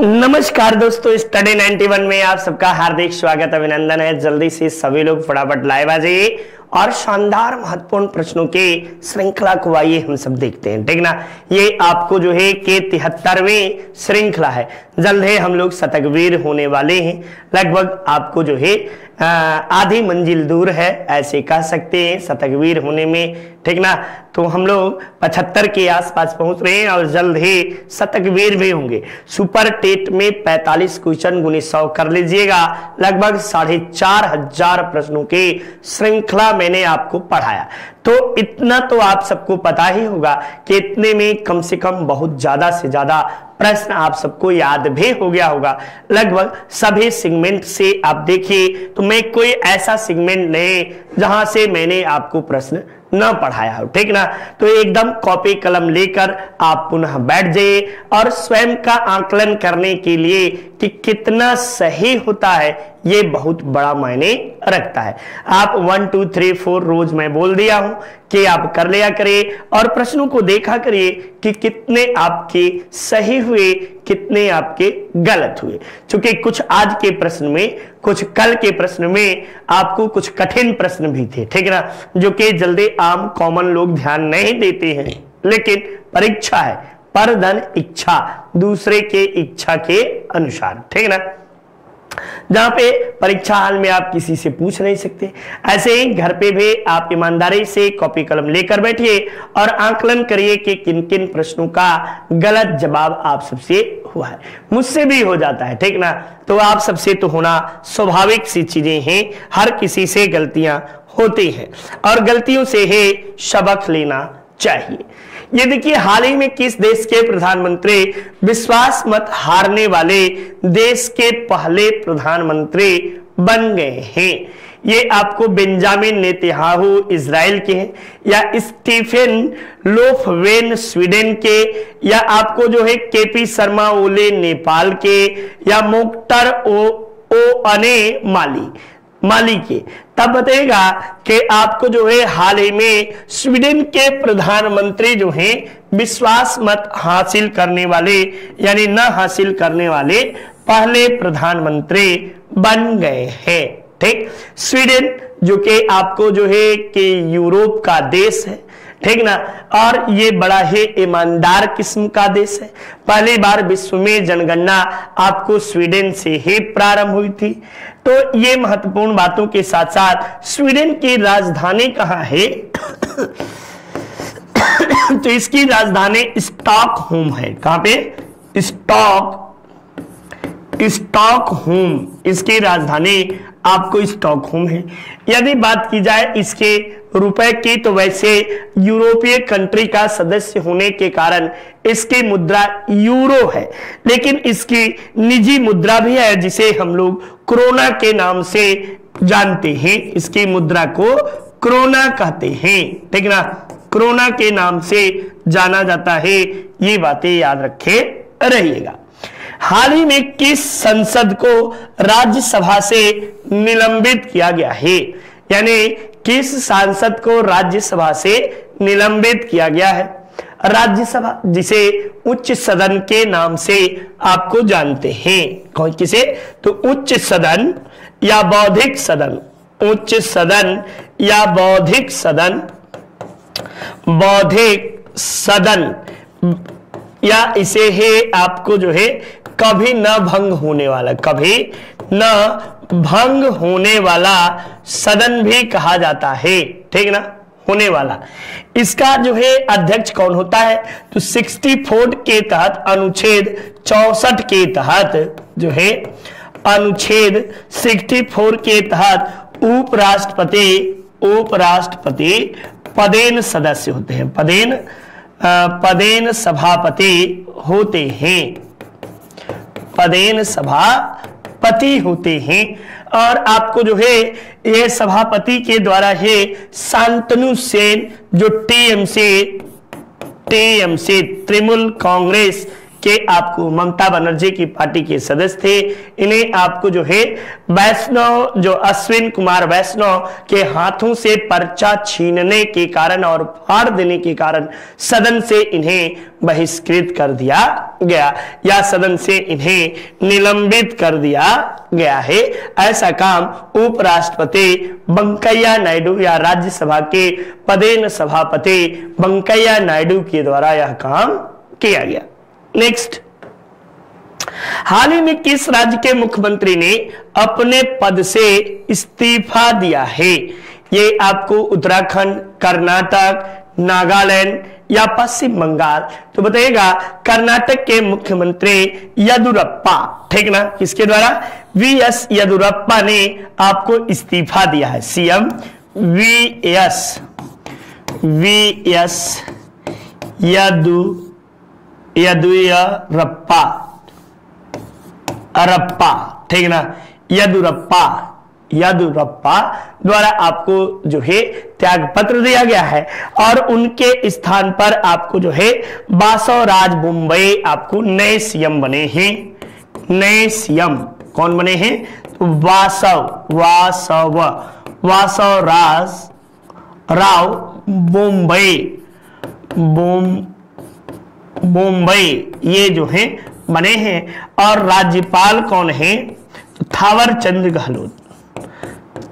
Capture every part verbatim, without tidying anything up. नमस्कार दोस्तों, स्टडी इक्यानवे में आप सबका हार्दिक स्वागत अभिनंदन है। जल्दी से सभी लोग फटाफट लाइव आ जाइए और शानदार महत्वपूर्ण प्रश्नों के श्रृंखला को आइए हम सब देखते हैं, ठीक ना। ये आपको जो है के तिहत्तरवें श्रृंखला है। जल्द है हम लोग शतकवीर होने वाले हैं। लगभग आपको जो है आधी मंजिल दूर है, ऐसे कह सकते हैं शतकवीर होने में, ठीक ना। तो हम लोग पचहत्तर के आसपास पहुंच रहे हैं और जल्द ही शतकवीर भी होंगे। सुपर टेट में पैंतालीस क्वेश्चन गुने सौ कर लीजिएगा। लगभग साढ़े चार हजार प्रश्नों के श्रृंखला मैंने आपको पढ़ाया, तो इतना तो आप सबको पता ही होगा कि इतने में कम से कम बहुत ज्यादा से ज्यादा प्रश्न आप सबको याद भी हो गया होगा। लगभग सभी सेगमेंट से आप देखिए तो मैं कोई ऐसा सेगमेंट नहीं जहां से मैंने आपको प्रश्न न पढ़ाया हो, ठीक ना। तो एकदम कॉपी कलम लेकर आप पुनः बैठ जाइए और स्वयं का आकलन करने के लिए कि कितना सही होता है, ये बहुत बड़ा मायने रखता है। आप वन टू थ्री फोर रोज मैं बोल दिया हूं कि आप कर लिया करिए और प्रश्नों को देखा करिए कि कितने आपके सही हुए, कितने आपके गलत हुए। चूंकि कुछ आज के प्रश्न में, कुछ कल के प्रश्न में आपको कुछ कठिन प्रश्न भी थे, ठीक ना, जो कि जल्दी आम कॉमन लोग ध्यान नहीं देते हैं। लेकिन परीक्षा है, पर धन इच्छा, दूसरे के इच्छा के अनुसार, ठीक ना। जहां पे परीक्षा हाल में आप किसी से पूछ नहीं सकते, ऐसे ही घर पे भी आप ईमानदारी से कॉपी कलम लेकर बैठिए और आकलन करिए कि किन किन प्रश्नों का गलत जवाब आप सबसे हुआ है। मुझसे भी हो जाता है, ठीक ना। तो आप सबसे तो होना स्वाभाविक सी चीजें हैं, हर किसी से गलतियां होती हैं और गलतियों से ही सबक लेना चाहिए। ये देखिए, हाल ही में किस देश के प्रधानमंत्री विश्वास मत हारने वाले देश के पहले प्रधानमंत्री बन गए हैं। ये आपको बेंजामिन नेतन्याहू इजराइल के हैं, या स्टीफेन लोफवेन स्वीडन के, या आपको जो है केपी शर्मा ओले नेपाल के, या मुख्तार ओ ओअने माली माली के। तब बताएगा कि आपको जो है हाल ही में स्वीडन के प्रधानमंत्री जो हैं विश्वास मत हासिल करने वाले, यानी न हासिल करने वाले पहले प्रधानमंत्री बन गए हैं, ठीक। स्वीडन जो कि आपको जो है कि यूरोप का देश है, ठीक ना, और ये बड़ा ही ईमानदार किस्म का देश है। पहली बार विश्व में जनगणना आपको स्वीडन से ही प्रारंभ हुई थी। तो ये महत्वपूर्ण बातों के साथ साथ स्वीडन की राजधानी कहाँ है तो इसकी राजधानी स्टॉकहोम है। कहाँ पे? स्टॉक स्टॉकहोम इसकी राजधानी आपको स्टॉकहोम है। यदि बात की जाए इसके रुपए की, तो वैसे यूरोपीय कंट्री का सदस्य होने के कारण इसकी मुद्रा यूरो है, लेकिन इसकी निजी मुद्रा भी है जिसे हम लोग कोरोना के नाम से जानते हैं। इसकी मुद्रा को कोरोना कहते हैं, ठीक ना, कोरोना के नाम से जाना जाता है। ये बातें याद रखे रहिएगा। हाल ही में किस संसद को राज्यसभा से निलंबित किया गया है, यानी किस सांसद को राज्यसभा से निलंबित किया गया है। राज्यसभा जिसे उच्च सदन के नाम से आपको जानते हैं, कौन किसे, तो उच्च सदन या बौद्धिक सदन, उच्च सदन या बौद्धिक सदन, बौद्धिक सदन, या इसे है आपको जो है कभी न भंग होने वाला, कभी न भंग होने वाला सदन भी कहा जाता है, ठीक ना, होने वाला। इसका जो है अध्यक्ष कौन होता है, तो चौंसठ के तहत, अनुच्छेद चौसठ के तहत जो है, अनुच्छेद चौंसठ के तहत उपराष्ट्रपति उपराष्ट्रपति पदेन सदस्य होते हैं, पदेन पदेन सभापति होते हैं, पदेन सभा पति होते हैं। और आपको जो है ये सभापति के द्वारा है शांतनु सेन, जो टीएमसी टीएमसी तृणमूल कांग्रेस के आपको ममता बनर्जी की पार्टी के सदस्य थे, इन्हें आपको जो है वैष्णव जो अश्विन कुमार वैष्णव के हाथों से पर्चा छीनने के कारण और फाड़ देने के कारण सदन से इन्हें बहिष्कृत कर दिया गया या सदन से इन्हें निलंबित कर दिया गया है। ऐसा काम उपराष्ट्रपति वेंकैया नायडू या राज्यसभा के पदेन सभापति वेंकैया नायडू के द्वारा यह काम किया गया। नेक्स्ट, हाल ही में किस राज्य के मुख्यमंत्री ने अपने पद से इस्तीफा दिया है? ये आपको उत्तराखंड, कर्नाटक, नागालैंड या पश्चिम बंगाल, तो बताइएगा कर्नाटक के मुख्यमंत्री येदियुरप्पा, ठीक ना, किसके द्वारा? वीएस येदियुरप्पा ने आपको इस्तीफा दिया है। सीएम वीएस वीएस यदु येदियुरप्पा अरप्पा, ठीक ना, येदियुरप्पा येदियुरप्पा द्वारा आपको जो है त्याग पत्र दिया गया है और उनके स्थान पर आपको जो है बसवराज बुम्बई आपको नए सीएम बने हैं। नए सीएम कौन बने हैं? वासव वासव वासवराज राव बुम्बई बुम मुंबई ये जो है बने हैं। और राज्यपाल कौन है? थावर चंद्र गहलोत,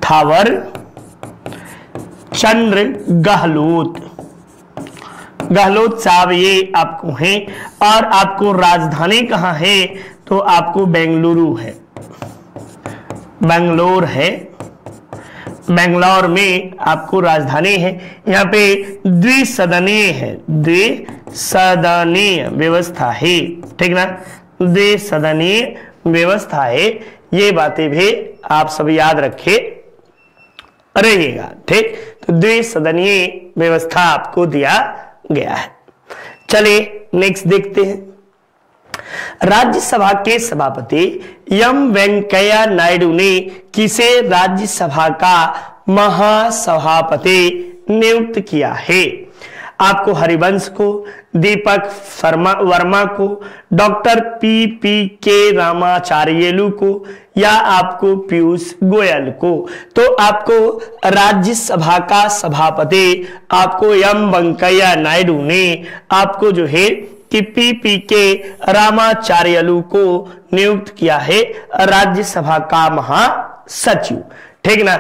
थावर चंद्र गहलोत गहलोत साहब ये आपको हैं। और आपको राजधानी कहाँ है? तो आपको बेंगलुरु है, बेंगलोर है, बेंगलोर में आपको राजधानी है। यहाँ पे द्विसदनीय है, द्विसदनीय व्यवस्था है, ठीक ना, द्विसदनीय व्यवस्था है। ये बातें भी आप सब याद रखे रहिएगा, ठीक। तो द्विसदनीय व्यवस्था आपको दिया गया है। चलिए नेक्स्ट देखते हैं। राज्यसभा के सभापति एम वेंकैया नायडू ने किसे राज्यसभा का महासभापति नियुक्त किया है? आपको हरिवंश को, दीपक वर्मा को, डॉक्टर पीपीके रामाचार्युलु को या आपको पीयूष गोयल को? तो आपको राज्यसभा का सभापति आपको एम वेंकैया नायडू ने आपको जो है कि पीपीके रामाचार्युलु को नियुक्त किया है राज्यसभा का महासचिव, ठीक ना।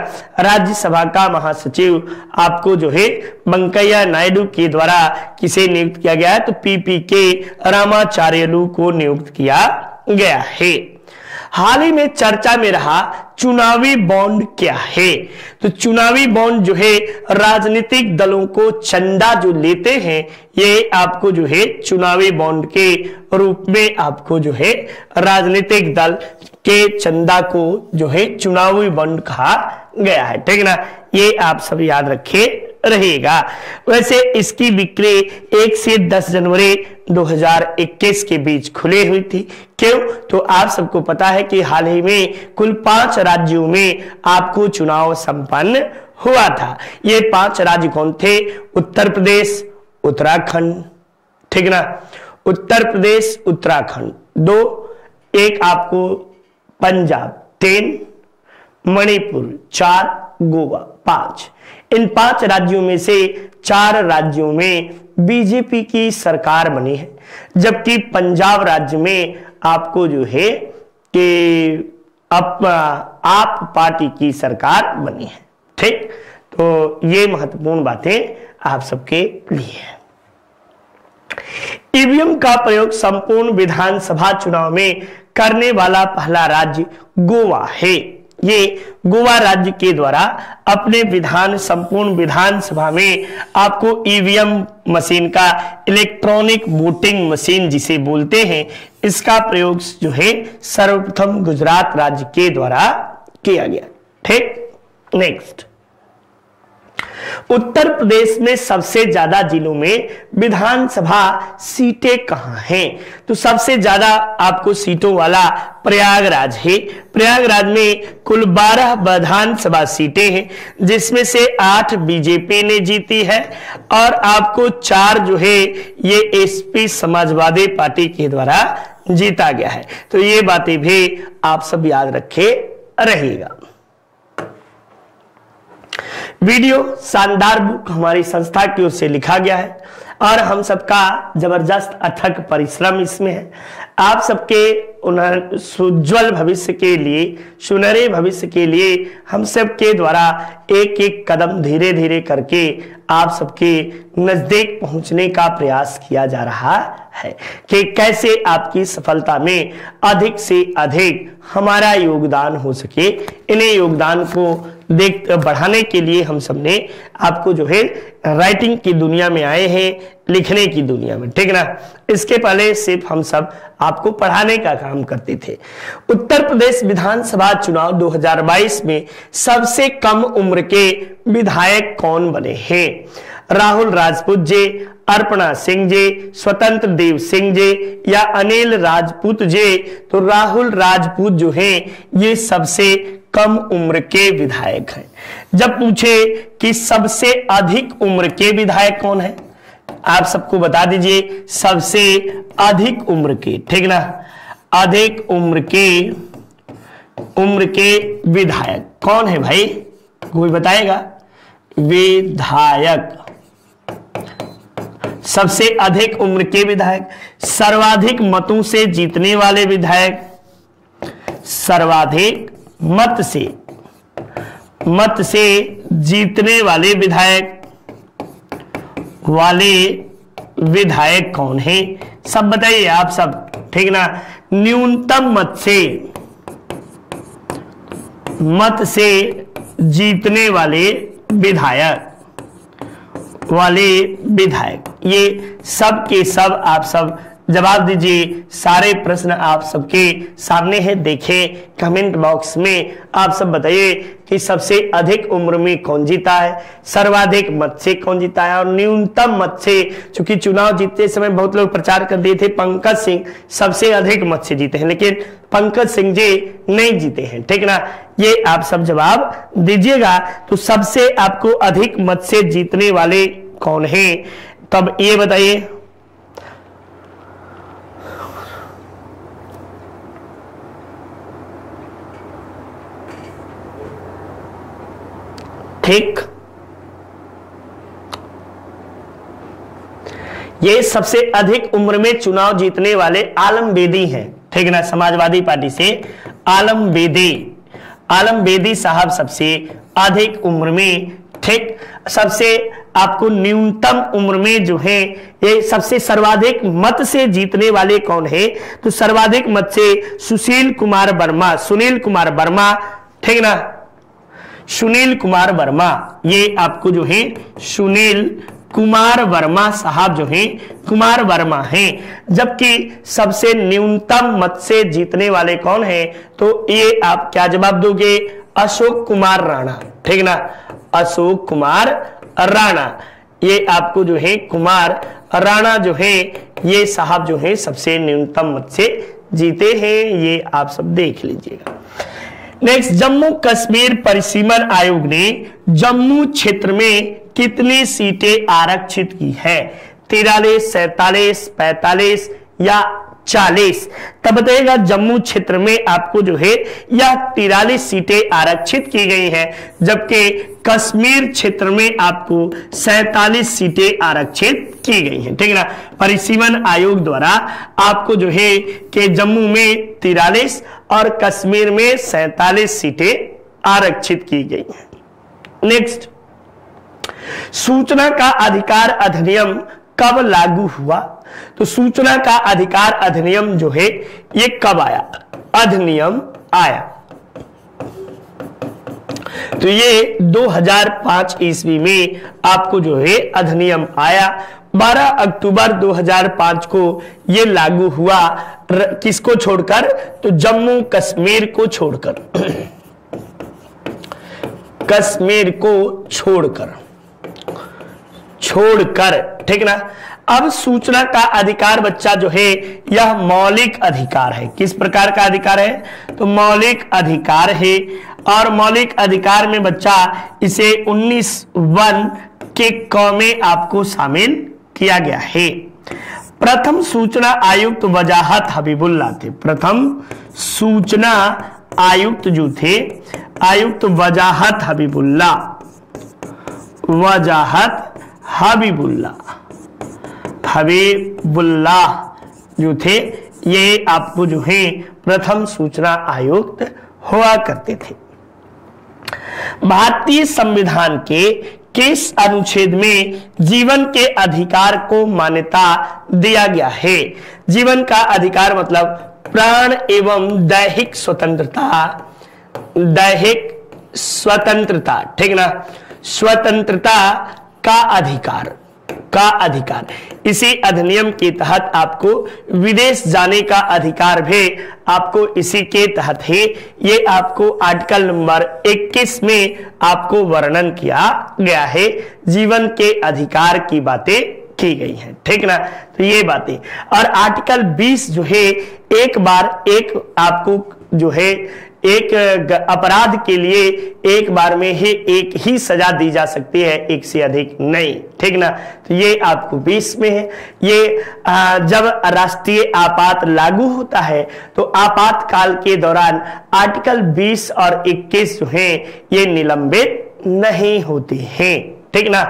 राज्यसभा का महासचिव आपको जो है वेंकैया नायडू के द्वारा किसे नियुक्त किया गया है? तो पीपीके रामाचार्युलु को नियुक्त किया गया है। हाल ही में चर्चा में रहा चुनावी बॉन्ड क्या है? तो चुनावी बॉन्ड जो है राजनीतिक दलों को चंदा जो लेते हैं ये आपको जो है चुनावी बॉन्ड के रूप में आपको जो है राजनीतिक दल के चंदा को जो है चुनावी बॉन्ड कहा गया है, ठीक ना। ये आप सब याद रखे रहेगा। वैसे इसकी बिक्री एक से दस जनवरी दो हज़ार इक्कीस के बीच खुली हुई थी। क्यों? तो आप सबको पता है कि हाल ही में कुल पांच राज्यों में आपको चुनाव संपन्न हुआ था। ये पांच राज्य कौन थे? उत्तर प्रदेश, उत्तराखंड, ठीक ना, उत्तर प्रदेश, उत्तराखंड दो, एक आपको पंजाब तीन, मणिपुर चार, गोवा पांच। इन पांच राज्यों में से चार राज्यों में बीजेपी की सरकार बनी है, जबकि पंजाब राज्य में आपको जो है कि आप, आप पार्टी की सरकार बनी है, ठीक। तो ये महत्वपूर्ण बातें आप सबके लिए है। ईवीएम का प्रयोग संपूर्ण विधानसभा चुनाव में करने वाला पहला राज्य गोवा है। ये गोवा राज्य के द्वारा अपने विधान संपूर्ण विधानसभा में आपको ईवीएम मशीन का, इलेक्ट्रॉनिक वोटिंग मशीन जिसे बोलते हैं, इसका प्रयोग जो है सर्वप्रथम गुजरात राज्य के द्वारा किया गया, ठीक। नेक्स्ट, उत्तर प्रदेश में सबसे ज्यादा जिलों में विधानसभा सीटें कहां हैं? तो सबसे ज्यादा आपको सीटों वाला प्रयागराज है। प्रयागराज में कुल बारह विधानसभा सीटें हैं, जिसमें से आठ बीजेपी ने जीती है और आपको चार जो है ये एसपी समाजवादी पार्टी के द्वारा जीता गया है। तो ये बातें भी आप सब याद रखे रहेगा। वीडियो शानदार बुक हमारी संस्था की ओर से लिखा गया है और हम सबका जबरदस्त अथक परिश्रम इसमें है। आप सबके उज्ज्वल भविष्य के लिए, सुनहरे भविष्य के लिए हम सबके द्वारा एक एक कदम धीरे धीरे करके आप सबके नजदीक पहुंचने का प्रयास किया जा रहा है कि कैसे आपकी सफलता में अधिक से अधिक हमारा योगदान हो सके। इन्हें योगदान को देख बढ़ाने के लिए हम सबने आपको जो है राइटिंग की दुनिया में आए हैं, लिखने की दुनिया में, ठीक ना। इसके पहले सिर्फ हम सब आपको पढ़ाने का काम करते थे। उत्तर प्रदेश विधानसभा चुनाव दो हज़ार बाईस में सबसे कम उम्र के विधायक कौन बने हैं? राहुल राजपूत जी, अर्पणा सिंह जी, स्वतंत्र देव सिंह जी या अनिल राजपूत जी? तो राहुल राजपूत जो है ये सबसे कम उम्र के विधायक हैं। जब पूछे कि सबसे अधिक उम्र के विधायक कौन है, आप सबको बता दीजिए सबसे अधिक उम्र के, ठीक ना, अधिक उम्र के उम्र के विधायक कौन है भाई? कोई बताएगा? विधायक सबसे अधिक उम्र के विधायक, सर्वाधिक मतों से जीतने वाले विधायक, सर्वाधिक मत से मत से जीतने वाले विधायक वाले विधायक कौन है? सब बताइए आप सब, ठीक ना। न्यूनतम मत से मत से जीतने वाले विधायक वाले विधायक, ये सब के सब आप सब जवाब दीजिए। सारे प्रश्न आप सबके सामने हैं, देखें कमेंट बॉक्स में। आप सब बताइए कि सबसे अधिक उम्र में कौन जीता है, सर्वाधिक मत से कौन जीता है और न्यूनतम मत से, चूंकि चुनाव जीतते समय बहुत लोग प्रचार कर दिए थे पंकज सिंह सबसे अधिक मत से जीते हैं, लेकिन पंकज सिंह जी नहीं जीते हैं, ठीक ना। ये आप सब जवाब दीजिएगा। तो सबसे आपको अधिक मत से जीतने वाले कौन है, तब ये बताइए। ठीक, ये सबसे अधिक उम्र में चुनाव जीतने वाले आलम बेदी हैं, ठीक ना, समाजवादी पार्टी से आलम बेदी, आलम बेदी साहब सबसे अधिक उम्र में, ठीक। सबसे आपको न्यूनतम उम्र में जो है ये सबसे सर्वाधिक मत से जीतने वाले कौन है? तो सर्वाधिक मत से सुशील कुमार वर्मा, सुनील कुमार वर्मा, ठीक ना, सुनील कुमार वर्मा। ये आपको जो है सुनील कुमार वर्मा साहब जो हैं कुमार वर्मा हैं। जबकि सबसे न्यूनतम मत से जीतने वाले कौन हैं, तो ये आप क्या जवाब दोगे? अशोक कुमार राणा, ठीक ना, अशोक कुमार राणा। ये आपको जो है कुमार राणा जो है ये साहब जो है सबसे न्यूनतम मत से जीते हैं। ये आप सब देख लीजिएगा। नेक्स्ट, जम्मू कश्मीर परिसीमन आयोग ने जम्मू क्षेत्र में कितनी सीटें आरक्षित की है? तिरालीस, सैतालीस, पैतालीस या चालीस? तब बताइएगा। जम्मू क्षेत्र में आपको जो है यह तिरालीस सीटें आरक्षित की गई हैं, जबकि कश्मीर क्षेत्र में आपको सैतालीस सीटें आरक्षित की गई हैं, ठीक ना। परिसीमन आयोग द्वारा आपको जो है कि जम्मू में तिरालीस और कश्मीर में सैतालीस सीटें आरक्षित की गई हैं। नेक्स्ट, सूचना का अधिकार अधिनियम कब लागू हुआ? तो सूचना का अधिकार अधिनियम जो है ये कब आया? अधिनियम आया तो ये दो हज़ार पाँच ईस्वी में आपको जो है अधिनियम आया। बारह अक्टूबर दो हज़ार पाँच को ये लागू हुआ। किसको छोड़कर? तो जम्मू कश्मीर को छोड़कर, कश्मीर को छोड़कर। छोड़कर, ठीक ना। अब सूचना का अधिकार बच्चा जो है यह मौलिक अधिकार है। किस प्रकार का अधिकार है? तो मौलिक अधिकार है। और मौलिक अधिकार में बच्चा इसे उन्नीस वन के क में आपको शामिल किया गया है। प्रथम सूचना आयुक्त वजाहत हबीबुल्लाह थे। प्रथम सूचना आयुक्त जो थे आयुक्त वजाहत हबीबुल्लाह वजाहत हबीबुल्लाह हबीबुल्लाह जो थे ये आपको जो है प्रथम सूचना आयुक्त हुआ करते थे। भारतीय संविधान के किस अनुच्छेद में जीवन के अधिकार को मान्यता दिया गया है? जीवन का अधिकार मतलब प्राण एवं दैहिक स्वतंत्रता, दैहिक स्वतंत्रता, ठीक ना, स्वतंत्रता का अधिकार का अधिकार। इसी अधिनियम के तहत आपको विदेश जाने का अधिकार भी आपको इसी के तहत है। ये आपको आर्टिकल नंबर इक्कीस में आपको वर्णन किया गया है। जीवन के अधिकार की बातें की गई हैं, ठीक ना। तो ये बातें और आर्टिकल बीस जो है एक बार एक आपको जो है एक अपराध के लिए एक बार में ही एक ही सजा दी जा सकती है, एक से अधिक नहीं, ठीक ना। तो ये आपको बीस में है। ये जब राष्ट्रीय आपात लागू होता है तो आपातकाल के दौरान आर्टिकल बीस और इक्कीस जो है ये निलंबित नहीं होते हैं, ठीक ना।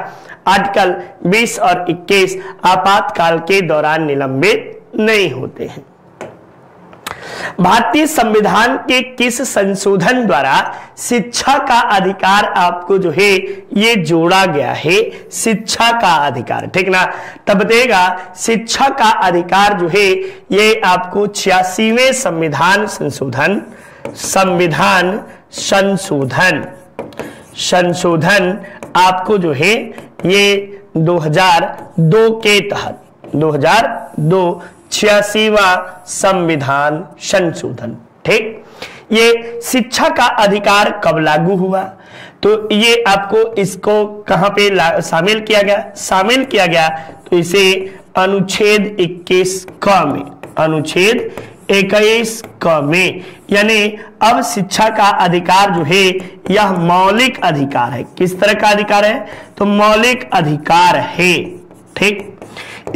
आर्टिकल बीस और इक्कीस आपातकाल के दौरान निलंबित नहीं होते हैं। भारतीय संविधान के किस संशोधन द्वारा शिक्षा का अधिकार आपको जो है ये जोड़ा गया है? शिक्षा का अधिकार, ठीक ना। तब देगा शिक्षा का अधिकार जो है ये आपको छियासीवें संविधान संशोधन संविधान संशोधन संशोधन आपको जो है ये दो हज़ार दो के तहत दो हज़ार दो छियासीवा संविधान संशोधन, ठीक। ये शिक्षा का अधिकार कब लागू हुआ? तो ये आपको इसको कहां पे शामिल किया गया? शामिल किया गया तो इसे अनुच्छेद इक्कीस क में, अनुच्छेद इक्कीस क में। यानी अब शिक्षा का अधिकार जो है यह मौलिक अधिकार है। किस तरह का अधिकार है? तो मौलिक अधिकार है, ठीक।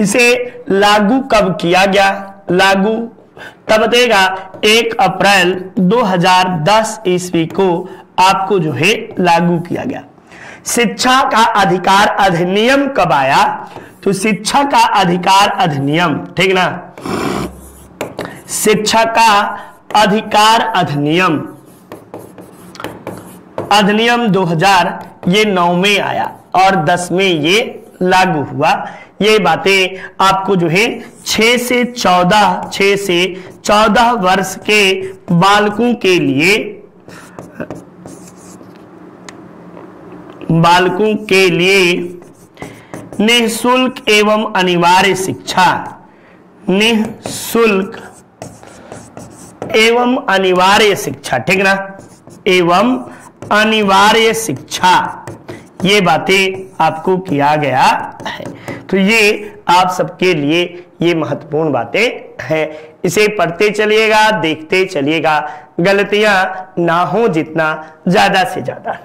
इसे लागू कब किया गया? लागू तब देगा एक अप्रैल दो हज़ार दस ईस्वी को आपको जो है लागू किया गया। शिक्षा का अधिकार अधिनियम कब आया? तो शिक्षा का अधिकार अधिनियम, ठीक ना, शिक्षा का अधिकार अधिनियम अधिनियम दो हज़ार ये नौ में आया और दस में ये लागू हुआ। ये बातें आपको जो है छह से चौदह छह से चौदह वर्ष के बालकों के लिए बालकों के लिए निःशुल्क एवं अनिवार्य शिक्षा, निःशुल्क एवं अनिवार्य शिक्षा, ठीक ना, एवं अनिवार्य शिक्षा, ये बातें आपको किया गया है। तो ये आप सबके लिए ये महत्वपूर्ण बातें हैं। इसे पढ़ते चलिएगा, देखते चलिएगा, गलतियां ना हो जितना ज्यादा से ज्यादा।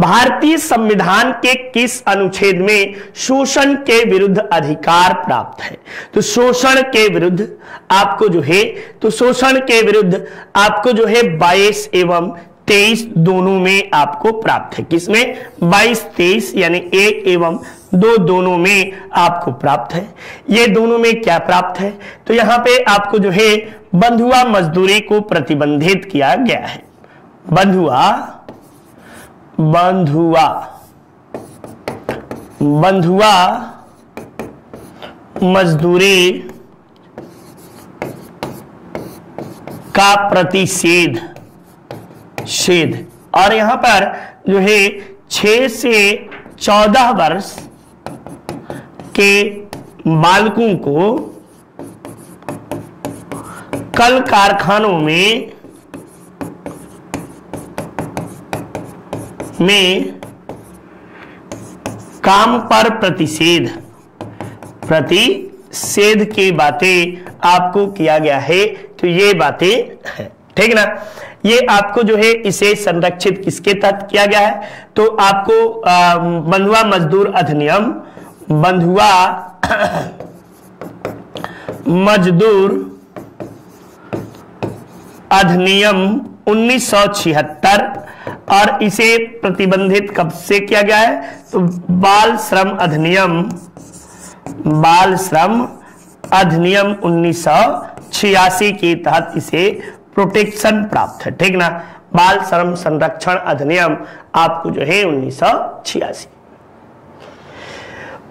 भारतीय संविधान के किस अनुच्छेद में शोषण के विरुद्ध अधिकार प्राप्त है? तो शोषण के विरुद्ध आपको जो है तो शोषण के विरुद्ध आपको जो है बाईस एवं तेईस दोनों में आपको प्राप्त है। किसमें? बाईस तेईस यानी एक एवं दो दोनों में आपको प्राप्त है। ये दोनों में क्या प्राप्त है? तो यहाँ पे आपको जो है बंधुआ मजदूरी को प्रतिबंधित किया गया है। बंधुआ बंधुआ बंधुआ मजदूरी का प्रतिषेध शेद और यहां पर जो है छह से चौदह वर्ष के बालकों को कल कारखानों में में काम पर प्रतिषेध, प्रतिषेध की बातें आपको किया गया है। तो ये बातें है, ठीक ना, ये आपको जो है इसे संरक्षित किसके तहत किया गया है? तो आपको बंधुआ मजदूर अधिनियम, बंधुआ मजदूर अधिनियम उन्नीस सौ छिहत्तर, और इसे प्रतिबंधित कब से किया गया है? तो बाल श्रम अधिनियम, बाल श्रम अधिनियम उन्नीस सौ छियासी के तहत इसे प्रोटेक्शन प्राप्त है, ठीक ना। बाल श्रम संरक्षण अधिनियम आपको जो है उन्नीस सौ छियासी।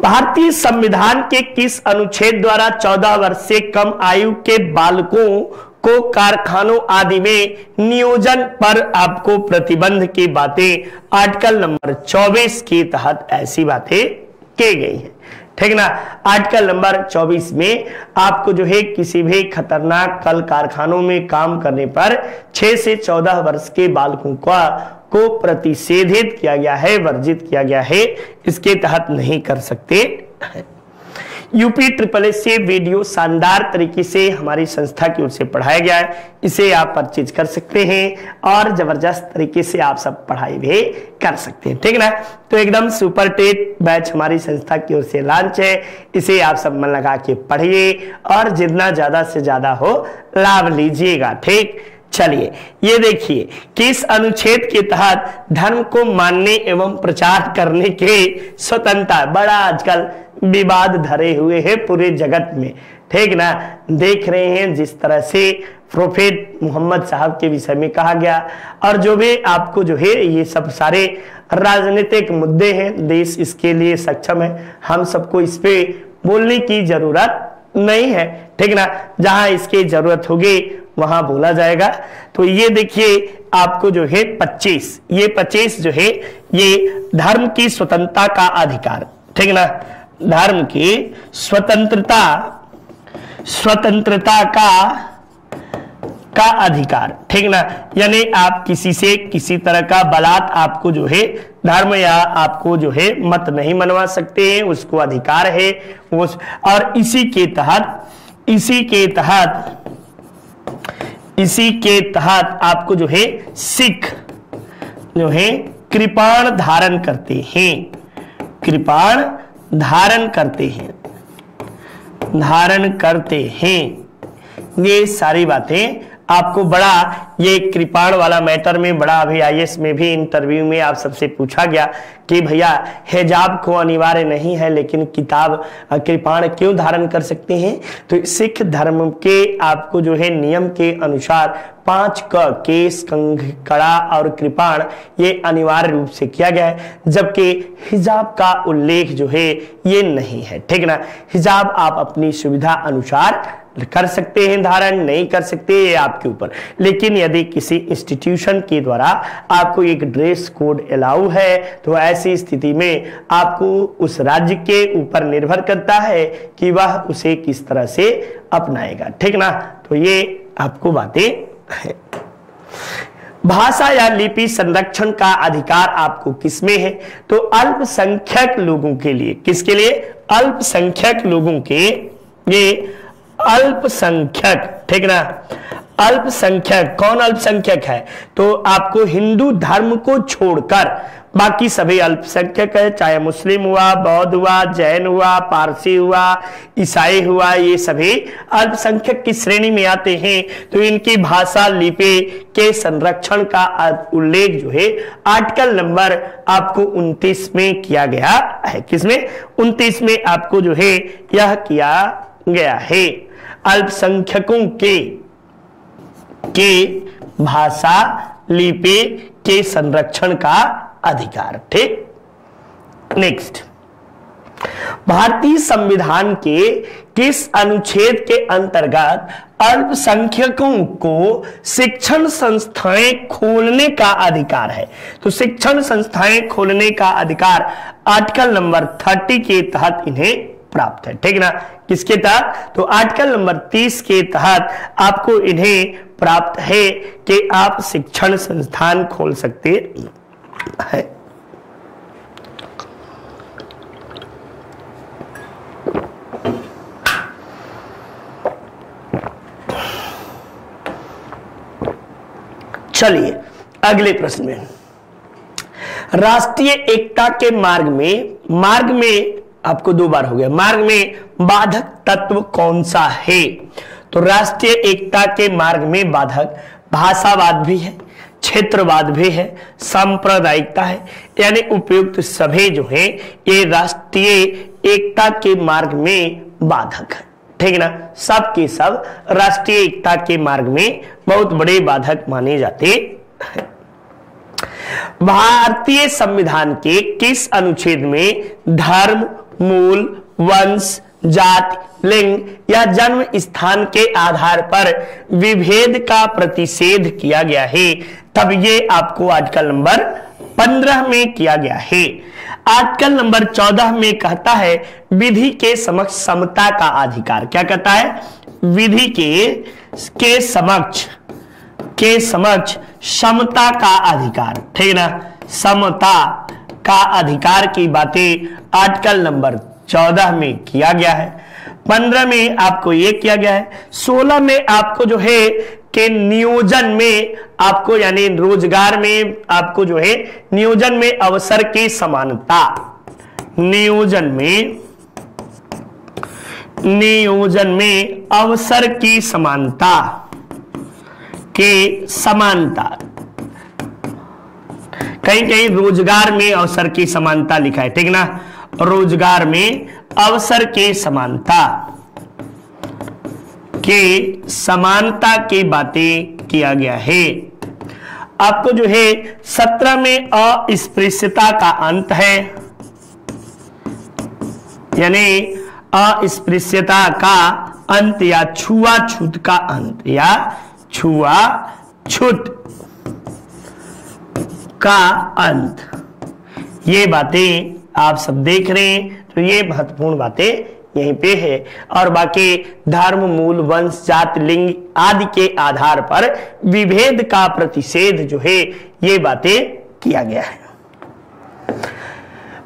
भारतीय संविधान के किस अनुच्छेद द्वारा चौदह वर्ष से कम आयु के बालकों को कारखानों आदि में नियोजन पर आपको प्रतिबंध की बातें आर्टिकल नंबर चौबीस के तहत ऐसी बातें की गई है, ठीक ना। आर्टिकल नंबर चौबीस में आपको जो है किसी भी खतरनाक कल कारखानों में काम करने पर छह से चौदह वर्ष के बालकों का को प्रतिषेधित किया गया है, वर्जित किया गया है, इसके तहत नहीं कर सकते। यूपी ट्रिपल एस से वीडियो शानदार तरीके से हमारी संस्था की ओर से पढ़ाया गया है, इसे आप परचेज कर सकते हैं और जबरदस्त तरीके से आप सब पढ़ाई भी कर सकते हैं, ठीक ना। तो एकदम सुपर टेट बैच हमारी संस्था की ओर से लॉन्च है, इसे आप सब मन लगा के पढ़िए और जितना ज्यादा से ज्यादा हो लाभ लीजिएगा, ठीक। चलिए ये देखिए किस अनुच्छेद के तहत धर्म को मानने एवं प्रचार करने के स्वतंत्रता, बड़ा आजकल विवाद धरे हुए है पूरे जगत में, ठीक ना। देख रहे हैं जिस तरह से प्रोफेट मोहम्मद साहब के विषय में कहा गया, और जो भी आपको जो है ये सब सारे राजनीतिक मुद्दे हैं, देश इसके लिए सक्षम है, हम सबको इस पे बोलने की जरूरत नहीं है, ठीक ना। जहां इसकी जरूरत होगी वहां बोला जाएगा। तो ये देखिए आपको जो है पच्चीस, ये पच्चीस जो है ये धर्म की स्वतंत्रता का अधिकार, ठीक ना, धर्म की स्वतंत्रता, स्वतंत्रता का का अधिकार, ठीक ना। यानी आप किसी से किसी तरह का बलात आपको जो है धर्म या आपको जो है मत नहीं मनवा सकते हैं, उसको अधिकार है उस, और इसी के तहत इसी के तहत इसी के तहत आपको जो है सिख जो है कृपाण धारण करते हैं, कृपाण धारण करते हैं धारण करते हैं ये सारी बातें आपको बड़ा, ये कृपाण वाला मैटर में बड़ा अभी आईएएस में भी इंटरव्यू में आप सबसे पूछा गया कि भैया हिजाब को अनिवार्य नहीं है लेकिन किताब कृपाण क्यों धारण कर सकते हैं? तो सिख धर्म के आपको जो है नियम के अनुसार पांच क केस, कंघकड़ा और कृपाण ये अनिवार्य रूप से किया गया है, जबकि हिजाब का उल्लेख जो है ये नहीं है, ठीक ना। हिजाब आप अपनी सुविधा अनुसार कर सकते हैं, धारण नहीं कर सकते ये आपके ऊपर, लेकिन यदि किसी इंस्टीट्यूशन के द्वारा आपको एक ड्रेस कोड अलाउ है तो ऐसी स्थिति में आपको उस राज्य के ऊपर निर्भर करता है कि वह उसे किस तरह से अपनाएगा, ठीक ना। तो ये आपको बातें हैं। भाषा या लिपि संरक्षण का अधिकार आपको किसमें है? तो अल्पसंख्यक लोगों के लिए, किसके लिए? अल्पसंख्यक लोगों के, ये अल्पसंख्यक, ठीक ना। अल्पसंख्यक कौन अल्पसंख्यक है? तो आपको हिंदू धर्म को छोड़कर बाकी सभी अल्पसंख्यक है, चाहे मुस्लिम हुआ, बौद्ध हुआ, जैन हुआ, पारसी हुआ, ईसाई हुआ, ये सभी अल्पसंख्यक की श्रेणी में आते हैं। तो इनकी भाषा लिपि के संरक्षण का उल्लेख जो है आर्टिकल नंबर आपको उनतीस में किया गया है। किसमें? उनतीस में आपको जो है यह किया गया है, अल्पसंख्यकों के के भाषा लिपि के संरक्षण का अधिकार, ठीक। नेक्स्ट, भारतीय संविधान के किस अनुच्छेद के अंतर्गत अल्पसंख्यकों को शिक्षण संस्थाएं खोलने का अधिकार है? तो शिक्षण संस्थाएं खोलने का अधिकार आर्टिकल नंबर तीस के तहत इन्हें प्राप्त है, ठीक ना। किसके तहत? तो आर्टिकल नंबर तीस के तहत आपको इन्हें प्राप्त है कि आप शिक्षण संस्थान खोल सकते हैं। चलिए अगले प्रश्न में, राष्ट्रीय एकता के मार्ग में मार्ग में आपको दो बार हो गया, मार्ग में बाधक तत्व कौन सा है? तो राष्ट्रीय एकता के मार्ग में बाधक भाषावाद भी है, क्षेत्रवाद भी है, सांप्रदायिकता है, यानी उपयुक्त सभी जो है ये राष्ट्रीय एकता के मार्ग में बाधक है, ठीक ना। सब के सब राष्ट्रीय एकता के मार्ग में बहुत बड़े बाधक माने जाते हैं। भारतीय संविधान के किस अनुच्छेद में धर्म, मूल, वंश, जाति, लिंग या जन्म स्थान के आधार पर विभेद का प्रतिषेध किया गया है? तब ये आपको आर्टिकल नंबर पंद्रह में किया गया है। आर्टिकल नंबर चौदह में कहता है विधि के समक्ष समता का अधिकार। क्या कहता है? विधि के के समक्ष के समक्ष समता का अधिकार, ठीक ना। समता का अधिकार की बातें आर्टिकल नंबर चौदह में किया गया है, पंद्रह में आपको ये किया गया है, सोलह में आपको जो है के नियोजन में आपको यानी रोजगार में आपको जो है नियोजन में अवसर की समानता, नियोजन में नियोजन में अवसर की समानता के समानता, कहीं कहीं रोजगार में अवसर की समानता लिखा है, ठीक ना। रोजगार में अवसर के समानता के समानता की बातें किया गया है। आपको जो है सत्रह में अस्पृश्यता का अंत है, यानी अस्पृश्यता का अंत या छुआछूत का अंत या छुआछूत का अंत, ये बातें आप सब देख रहे हैं। तो ये महत्वपूर्ण बातें यहीं पे है, और बाकी धर्म, मूल, वंश, जात, लिंग आदि के आधार पर विभेद का प्रतिषेध जो है ये बातें किया गया है।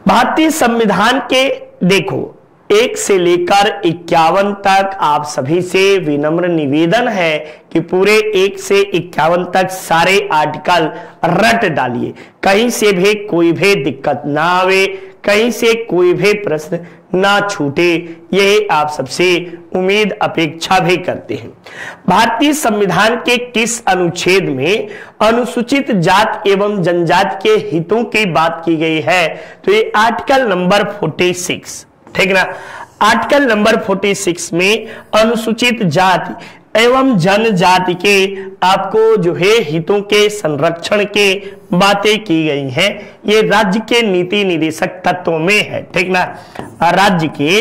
भारतीय संविधान के देखो एक से लेकर इक्यावन तक आप सभी से विनम्र निवेदन है कि पूरे एक से इक्यावन तक सारे आर्टिकल रट डालिए, कहीं से भी कोई भी दिक्कत ना आवे, कहीं से कोई भी प्रश्न ना छूटे, यही आप सबसे उम्मीद अपेक्षा भी करते हैं। भारतीय संविधान के किस अनुच्छेद में अनुसूचित जाति एवं जनजाति के हितों की बात की गई है? तो ये आर्टिकल नंबर छियालीस, ठीक ना। आर्टिकल नंबर छियालीस में अनुसूचित जाति एवं जनजाति के आपको जो है हितों के संरक्षण के बातें की गई हैं। ये राज्य के नीति निर्देशक तत्वों में है, ठीक ना। राज्य के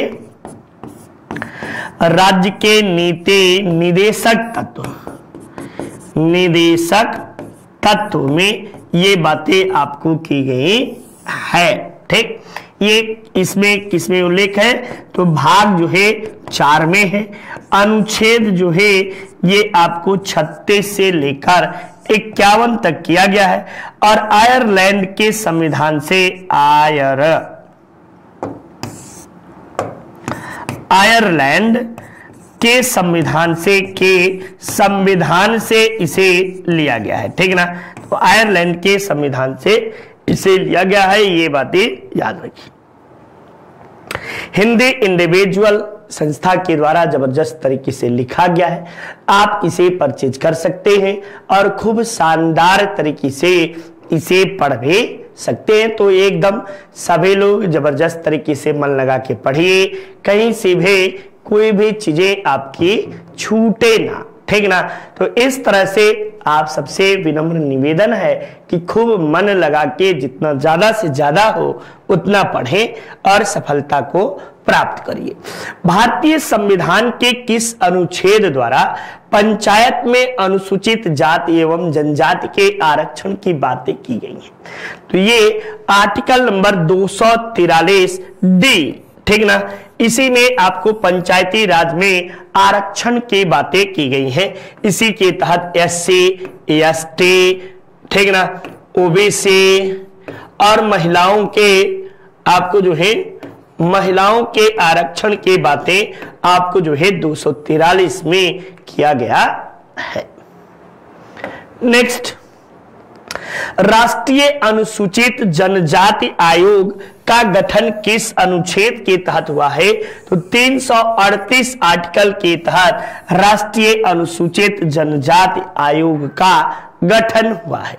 राज्य के नीति निर्देशक तत्व निर्देशक तत्व में ये बातें आपको की गई है, ठीक। ये इसमें किसमें उल्लेख है? तो भाग जो है चार में है। अनुच्छेद जो है ये आपको छत्तीस से लेकर इक्यावन तक किया गया है, और आयरलैंड के संविधान से आयर आयरलैंड के संविधान से के संविधान से इसे लिया गया है, ठीक ना। तो आयरलैंड के संविधान से इसे लिया गया है, ये बातें याद रखिए। हिंदी इंडिविजुअल संस्था के द्वारा जबरदस्त तरीके से लिखा गया है, आप इसे परचेज कर सकते हैं और खूब शानदार तरीके से इसे पढ़ भी सकते हैं। तो एकदम सभी लोग जबरदस्त तरीके से मन लगा के पढ़िए, कहीं से भी कोई भी चीजें आपकी छूटे ना, ठीक ना। तो इस तरह से आप सबसे विनम्र निवेदन है कि खूब मन लगा के जितना ज्यादा से ज्यादा हो उतना पढ़ें और सफलता को प्राप्त करिए। भारतीय संविधान के किस अनुच्छेद द्वारा पंचायत में अनुसूचित जाति एवं जनजाति के आरक्षण की बातें की गई हैं? तो ये आर्टिकल नंबर दो सौ तिरालीस डी, ठीक ना। इसी में आपको पंचायती राज में आरक्षण की बातें की गई हैं। इसी के तहत एससी, एसटी, ठीक ना, ओबीसी और महिलाओं के आपको जो है महिलाओं के आरक्षण की बातें आपको जो है दो सौ तिरालीस में किया गया है। नेक्स्ट राष्ट्रीय अनुसूचित जनजाति आयोग का गठन किस अनुच्छेद के तहत हुआ है? तो तीन सौ अड़तीस आर्टिकल के तहत राष्ट्रीय अनुसूचित जनजाति आयोग का गठन हुआ है।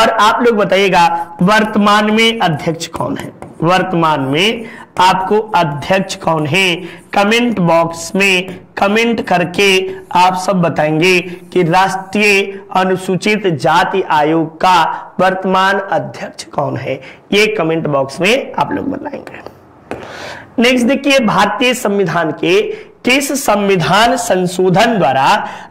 और आप लोग बताइएगा वर्तमान में अध्यक्ष कौन है? वर्तमान में आपको अध्यक्ष कौन है? कमेंट बॉक्स में कमेंट करके आप सब बताएंगे कि राष्ट्रीय अनुसूचित जाति आयोग का वर्तमान अध्यक्ष कौन है, ये कमेंट बॉक्स में आप लोग बताएंगे। नेक्स्ट देखिए, भारतीय संविधान के किस संविधान संशोधन द्वारा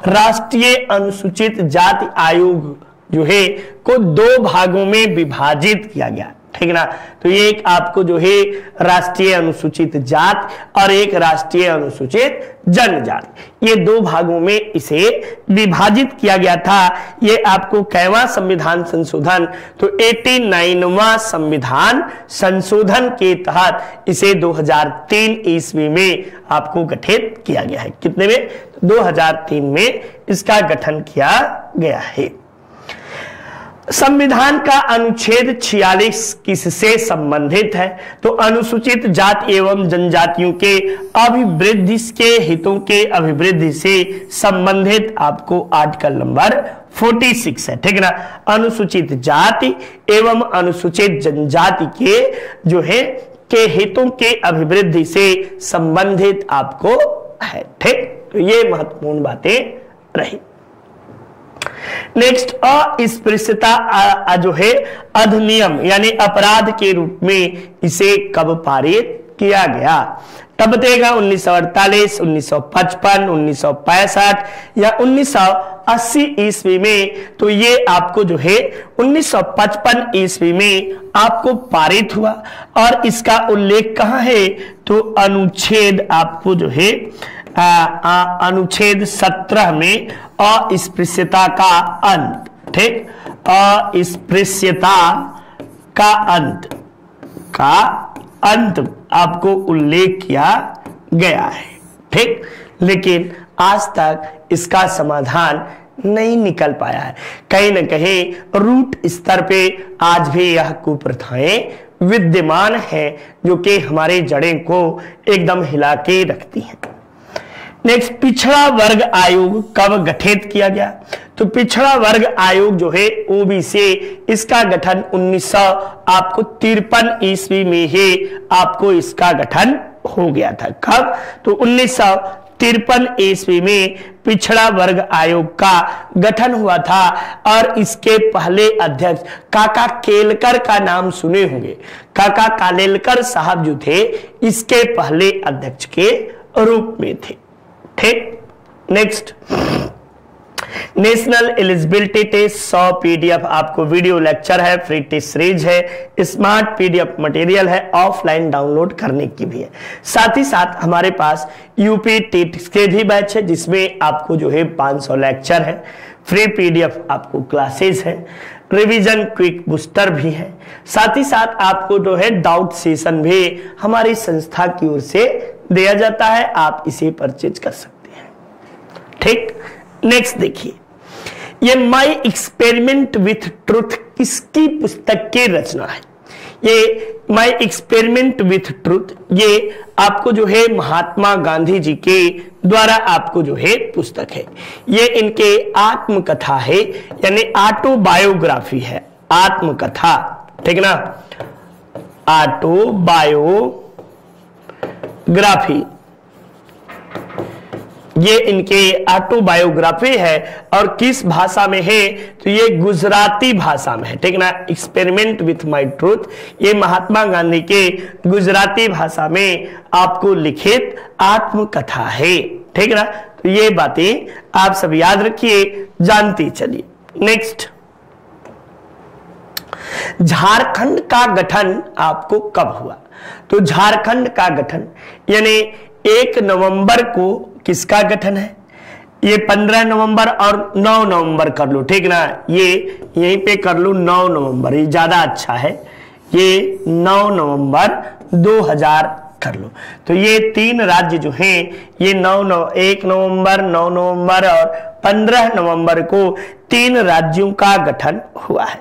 राष्ट्रीय अनुसूचित जाति आयोग जो है को दो भागों में विभाजित किया गया, ठीक ना? तो एक आपको जो है राष्ट्रीय अनुसूचित जाति और एक राष्ट्रीय अनुसूचित जनजाति, ये दो भागों में इसे विभाजित किया गया था। ये आपको कैवा संविधान संशोधन, तो नवासी वां संविधान संशोधन के तहत इसे दो हज़ार तीन ईस्वी में आपको गठित किया गया है। कितने में? दो हज़ार तीन में इसका गठन किया गया है। संविधान का अनुच्छेद छियालीस किससे संबंधित है? तो अनुसूचित जाति एवं जनजातियों के अभिवृद्धि के हितों के अभिवृद्धि से संबंधित आपको आर्टिकल नंबर छियालीस है, ठीक ना? अनुसूचित जाति एवं अनुसूचित जनजाति के जो है के हितों के अभिवृद्धि से संबंधित आपको है, ठीक? तो ये महत्वपूर्ण बातें रही। नेक्स्ट, अस्पृश्यता जो है अधिनियम यानी अपराध के रूप में इसे कब पारित किया गया? तब बताएगा उन्नीस सौ अड़तालीस, उन्नीस सौ पचपन, उन्नीस सौ पैंसठ या उन्नीस सौ अस्सी ईस्वी में। तो ये आपको जो है उन्नीस सौ पचपन ईस्वी में आपको पारित हुआ और इसका उल्लेख कहाँ है? तो अनुच्छेद आपको जो है आ, आ, अनुच्छेद सत्रह में अस्पृश्यता का अंत, ठीक? अस्पृश्यता का अंत का अंत आपको उल्लेख किया गया है, ठीक? लेकिन आज तक इसका समाधान नहीं निकल पाया है, कहीं ना कहीं रूट स्तर पे आज भी यह कुप्रथाएं विद्यमान हैं जो कि हमारे जड़ें को एकदम हिला के रखती हैं। नेक्स्ट, पिछड़ा वर्ग आयोग कब गठित किया गया? तो पिछड़ा वर्ग आयोग जो है ओबीसी, इसका गठन उन्नीस सौ आपको तिरपन ईस्वी में ही आपको इसका गठन हो गया था। कब? तो उन्नीस सौ तिरपन ईस्वी में पिछड़ा वर्ग आयोग का गठन हुआ था और इसके पहले अध्यक्ष काका केलकर का नाम सुने होंगे। काका कालेलकर साहब जो थे इसके पहले अध्यक्ष के रूप में थे, ठीक? नेक्स्ट, नेशनल एलिजिबिलिटी टेस्ट सौ पीडीएफ आपको वीडियो लेक्चर है, फ्री टेस्ट सीरीज है, स्मार्ट पीडीएफ मटेरियल है, ऑफलाइन डाउनलोड करने की भी है। साथ ही साथ हमारे पास यूपी टेट के भी बैच है जिसमें आपको जो है पाँच सौ लेक्चर है, फ्री पीडीएफ आपको क्लासेस है, रिवीजन क्विक बूस्टर भी है। साथ ही साथ आपको जो है डाउट सेशन भी हमारी संस्था की ओर से दिया जाता है, आप इसे परचेज कर सकते हैं, ठीक? नेक्स्ट देखिए, ये माय एक्सपेरिमेंट विथ ट्रुथ किसकी पुस्तक की रचना है? ये माय एक्सपेरिमेंट विथ ट्रुथ ये आपको जो है महात्मा गांधी जी के द्वारा आपको जो है पुस्तक है। ये इनके आत्मकथा है यानी ऑटोबायोग्राफी है, आत्मकथा, ठीक ना? ऑटोबायोग्राफी, ये इनके ऑटोबायोग्राफी है। और किस भाषा में है? तो ये गुजराती भाषा में है, ठीक ना? एक्सपेरिमेंट विथ माय ट्रूथ ये महात्मा गांधी के गुजराती भाषा में आपको लिखित आत्मकथा है, ठीक ना? तो ये बातें आप सब याद रखिए, जानते चलिए। नेक्स्ट, झारखंड का गठन आपको कब हुआ? तो झारखंड का गठन यानी एक नवंबर को किसका गठन है? ये पंद्रह नवंबर और नौ नवंबर कर लो, ठीक ना? ये यहीं पे कर लो, नौ नवंबर ये ज्यादा अच्छा है, ये नौ नवंबर दो हज़ार कर लो। तो ये तीन राज्य जो हैं ये नौ नौ एक नवंबर नौ नवंबर और पंद्रह नवंबर को तीन राज्यों का गठन हुआ है।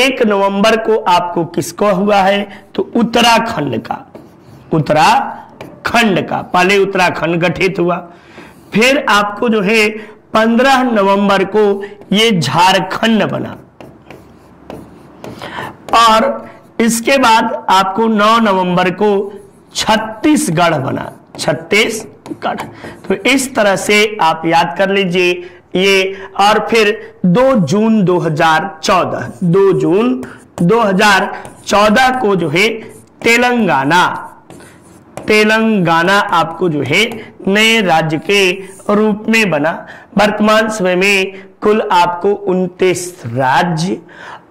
एक नवंबर को आपको किसका हुआ है तो उत्तराखंड का, उत्तराखंड का पहले उत्तराखंड गठित हुआ। फिर आपको जो है पंद्रह नवंबर को ये झारखंड बना और इसके बाद आपको नौ नवंबर को छत्तीसगढ़ बना, छत्तीसगढ़। तो इस तरह से आप याद कर लीजिए ये। और फिर दो जून दो हजार चौदह दो जून दो हजार चौदह को जो है तेलंगाना, तेलंगाना आपको जो है नए राज्य के रूप में बना। वर्तमान समय में कुल आपको उनतीस राज्य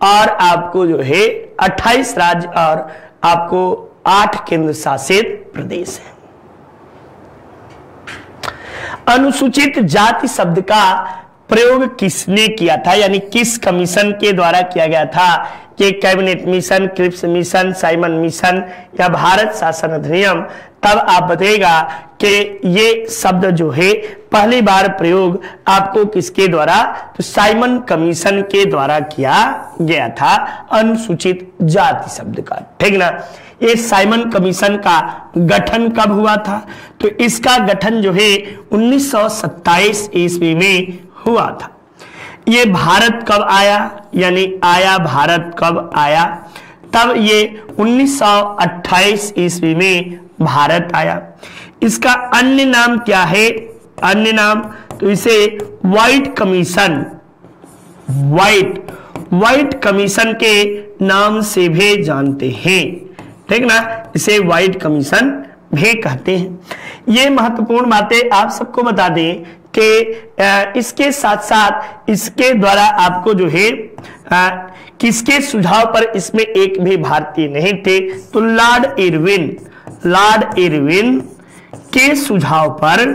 और आपको जो है अट्ठाईस राज्य और आपको आठ केंद्र शासित प्रदेश है। अनुसूचित जाति शब्द का प्रयोग किसने किया था, यानी किस कमीशन के द्वारा किया गया था कि cabinet mission, Cripps mission, Simon mission या भारत शासन अधिनियम। तब आप बताएगा कि ये शब्द जो है पहली बार प्रयोग आपको किसके द्वारा, तो साइमन कमीशन के द्वारा किया गया था अनुसूचित जाति शब्द का, ठीक ना। ये साइमन कमीशन का गठन कब हुआ था, तो इसका गठन जो है उन्नीस सौ सत्ताईस ईस्वी में हुआ था। ये भारत कब आया, यानी आया भारत कब आया, तब ये उन्नीस सौ अट्ठाईस ईस्वी में भारत आया। इसका अन्य नाम क्या है, अन्य नाम तो इसे white commission, white white commission के नाम से भी जानते हैं, ठीक ना, इसे व्हाइट कमीशन भी कहते हैं। ये महत्वपूर्ण बातें आप सबको बता दें कि इसके साथ साथ इसके द्वारा आपको जो है किसके सुझाव पर, इसमें एक भी भारतीय नहीं थे, तो लॉर्ड इरविन, लॉर्ड इरविन के सुझाव पर,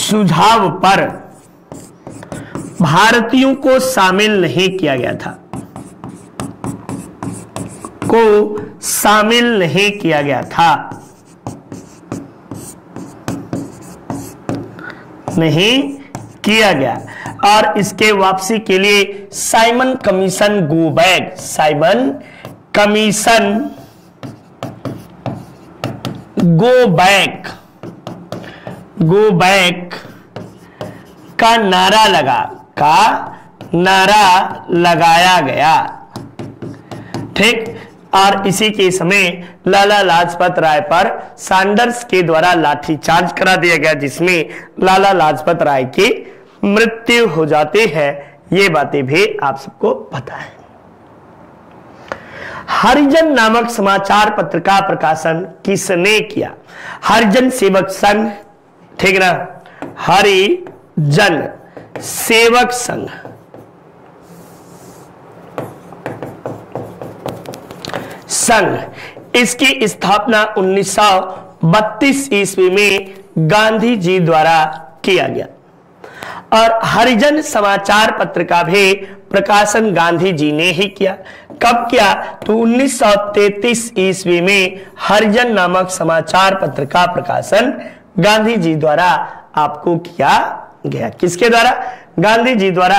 सुझाव पर भारतीयों को शामिल नहीं किया गया था, को शामिल नहीं किया गया था, नहीं किया गया। और इसके वापसी के लिए Simon commission go back, Simon commission go back, go back का नारा लगा, का नारा लगाया गया, ठीक। और इसी के समय लाला लाजपत राय पर सैंडर्स के द्वारा लाठीचार्ज करा दिया गया, जिसमें लाला लाजपत राय की मृत्यु हो जाती है। ये बातें भी आप सबको पता है। हरिजन नामक समाचार पत्र का प्रकाशन किसने किया, हरिजन सेवक संघ, ठीक ना, हरिजन सेवक संघ। संघ इसकी स्थापना उन्नीस सौ बत्तीस ईस्वी में गांधी जी द्वारा किया गया। और हरिजन समाचार पत्र का भी प्रकाशन गांधी जी ने ही किया। कब किया, तो उन्नीस सौ तैतीस ईस्वी में हरिजन नामक समाचार पत्र का प्रकाशन गांधी जी द्वारा आपको किया गया। किसके द्वारा, गांधी जी द्वारा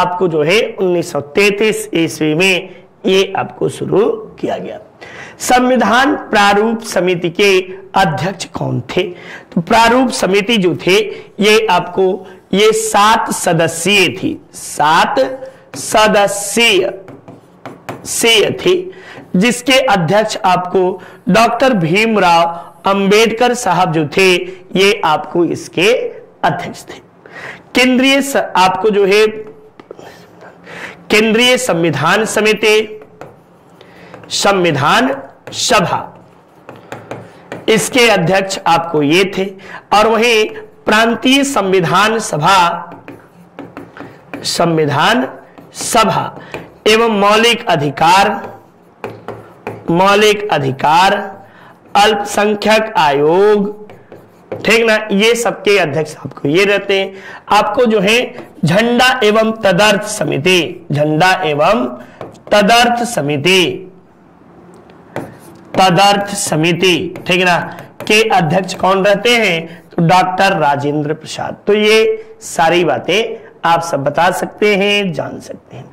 आपको जो है उन्नीस सौ तैतीस ईस्वी में ये आपको शुरू किया गया। संविधान प्रारूप समिति के अध्यक्ष कौन थे, तो प्रारूप समिति जो थे ये आपको ये सात सदस्यीय थी, सात सदस्यीय से थी, जिसके अध्यक्ष आपको डॉक्टर भीमराव अंबेडकर साहब जो थे, ये आपको इसके अध्यक्ष थे। केंद्रीय आपको जो है केंद्रीय संविधान समिति, संविधान सभा, इसके अध्यक्ष आपको ये थे। और वहीं प्रांतीय संविधान सभा, संविधान सभा एवं मौलिक अधिकार, मौलिक अधिकार, अल्पसंख्यक आयोग, ठीक ना, ये सबके अध्यक्ष आपको ये रहते हैं। आपको जो है झंडा एवं तदर्थ समिति, झंडा एवं तदर्थ समिति, तदर्थ समिति, ठीक ना, के अध्यक्ष कौन रहते हैं, तो डॉक्टर राजेंद्र प्रसाद। तो ये सारी बातें आप सब बता सकते हैं, जान सकते हैं।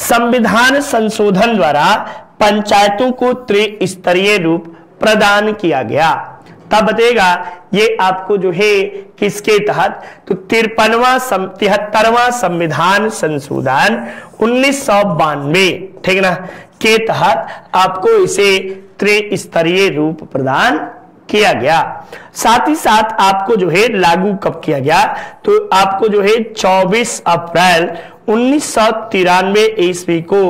संविधान संशोधन द्वारा पंचायतों को त्रिस्तरीय रूप प्रदान किया गया। तब बताएगा ये आपको जो है किसके तहत, तो तिरपनवा तिहत्तरवा संविधान संशोधन उन्नीस सौ बानवे ठीक ना के तहत आपको इसे त्रिस्तरीय रूप प्रदान किया गया। साथ ही साथ आपको जो है लागू कब किया गया, तो आपको जो है चौबीस अप्रैल उन्नीस सौ तिरानवे ईस्वी को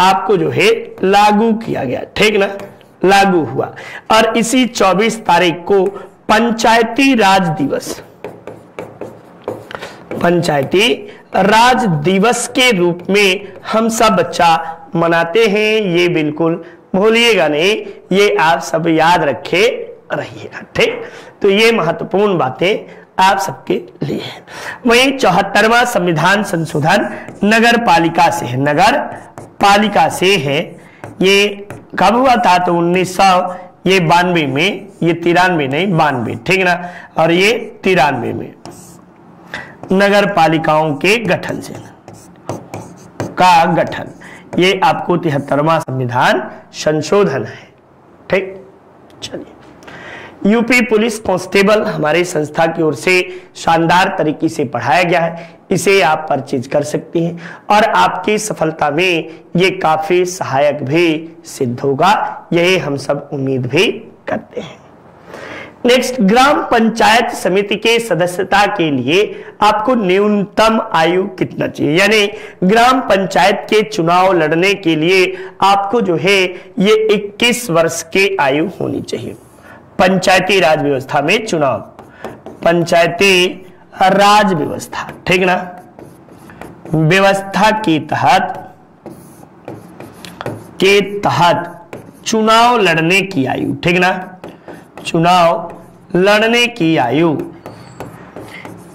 आपको जो है लागू किया गया, ठीक ना, लागू हुआ। और इसी चौबीस तारीख को पंचायती राज दिवस पंचायती राज दिवस के रूप में हम सब बच्चा मनाते हैं, ये बिल्कुल भूलिएगा नहीं, ये आप सब याद रखे रहिएगा, ठीक। तो ये महत्वपूर्ण बातें आप सबके लिए है। वहीं चौहत्तरवां संविधान संशोधन नगर पालिका से है, नगर पालिका से है। ये कब हुआ था, तो उन्नीस सौ ये बानवे में, ये तिरानवे नहीं बानवे ठीक ना, और ये तिरानवे में नगर पालिकाओं के गठन से का गठन, ये आपको तिहत्तरवां संविधान संशोधन है, ठीक। चलिए, यूपी पुलिस कांस्टेबल हमारी संस्था की ओर से शानदार तरीके से पढ़ाया गया है, इसे आप परचेज कर सकते हैं और आपकी सफलता में ये काफी सहायक भी सिद्ध होगा, यही हम सब उम्मीद भी करते हैं। नेक्स्ट, ग्राम पंचायत समिति के सदस्यता के लिए आपको न्यूनतम आयु कितना चाहिए, यानी ग्राम पंचायत के चुनाव लड़ने के लिए आपको जो है ये इक्कीस वर्ष की आयु होनी चाहिए। पंचायती राज व्यवस्था में चुनाव, पंचायती राज व्यवस्था ठीक ना, व्यवस्था के तहत के तहत चुनाव लड़ने की आयु, ठीक ना, चुनाव लड़ने की आयु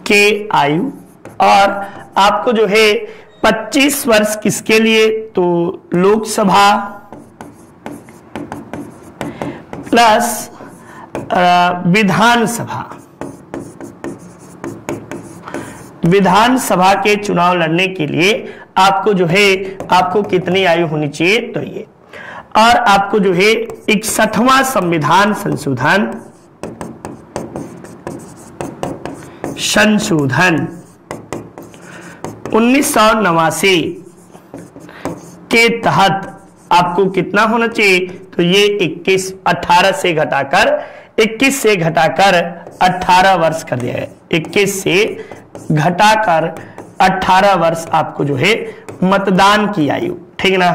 के आयु और आपको जो है पच्चीस वर्ष किसके लिए, तो लोकसभा प्लस विधानसभा विधानसभा के चुनाव लड़ने के लिए आपको जो है आपको कितनी आयु होनी चाहिए, तो ये। और आपको जो है इकसठवां संविधान संशोधन संशोधन उन्नीस सौ नवासी के तहत आपको कितना होना चाहिए, तो ये इक्कीस अठारह से घटाकर इक्कीस से घटाकर अठारह वर्ष कर दिया है, इक्कीस से घटाकर अठारह वर्ष आपको जो है मतदान की आयु, ठीक ना,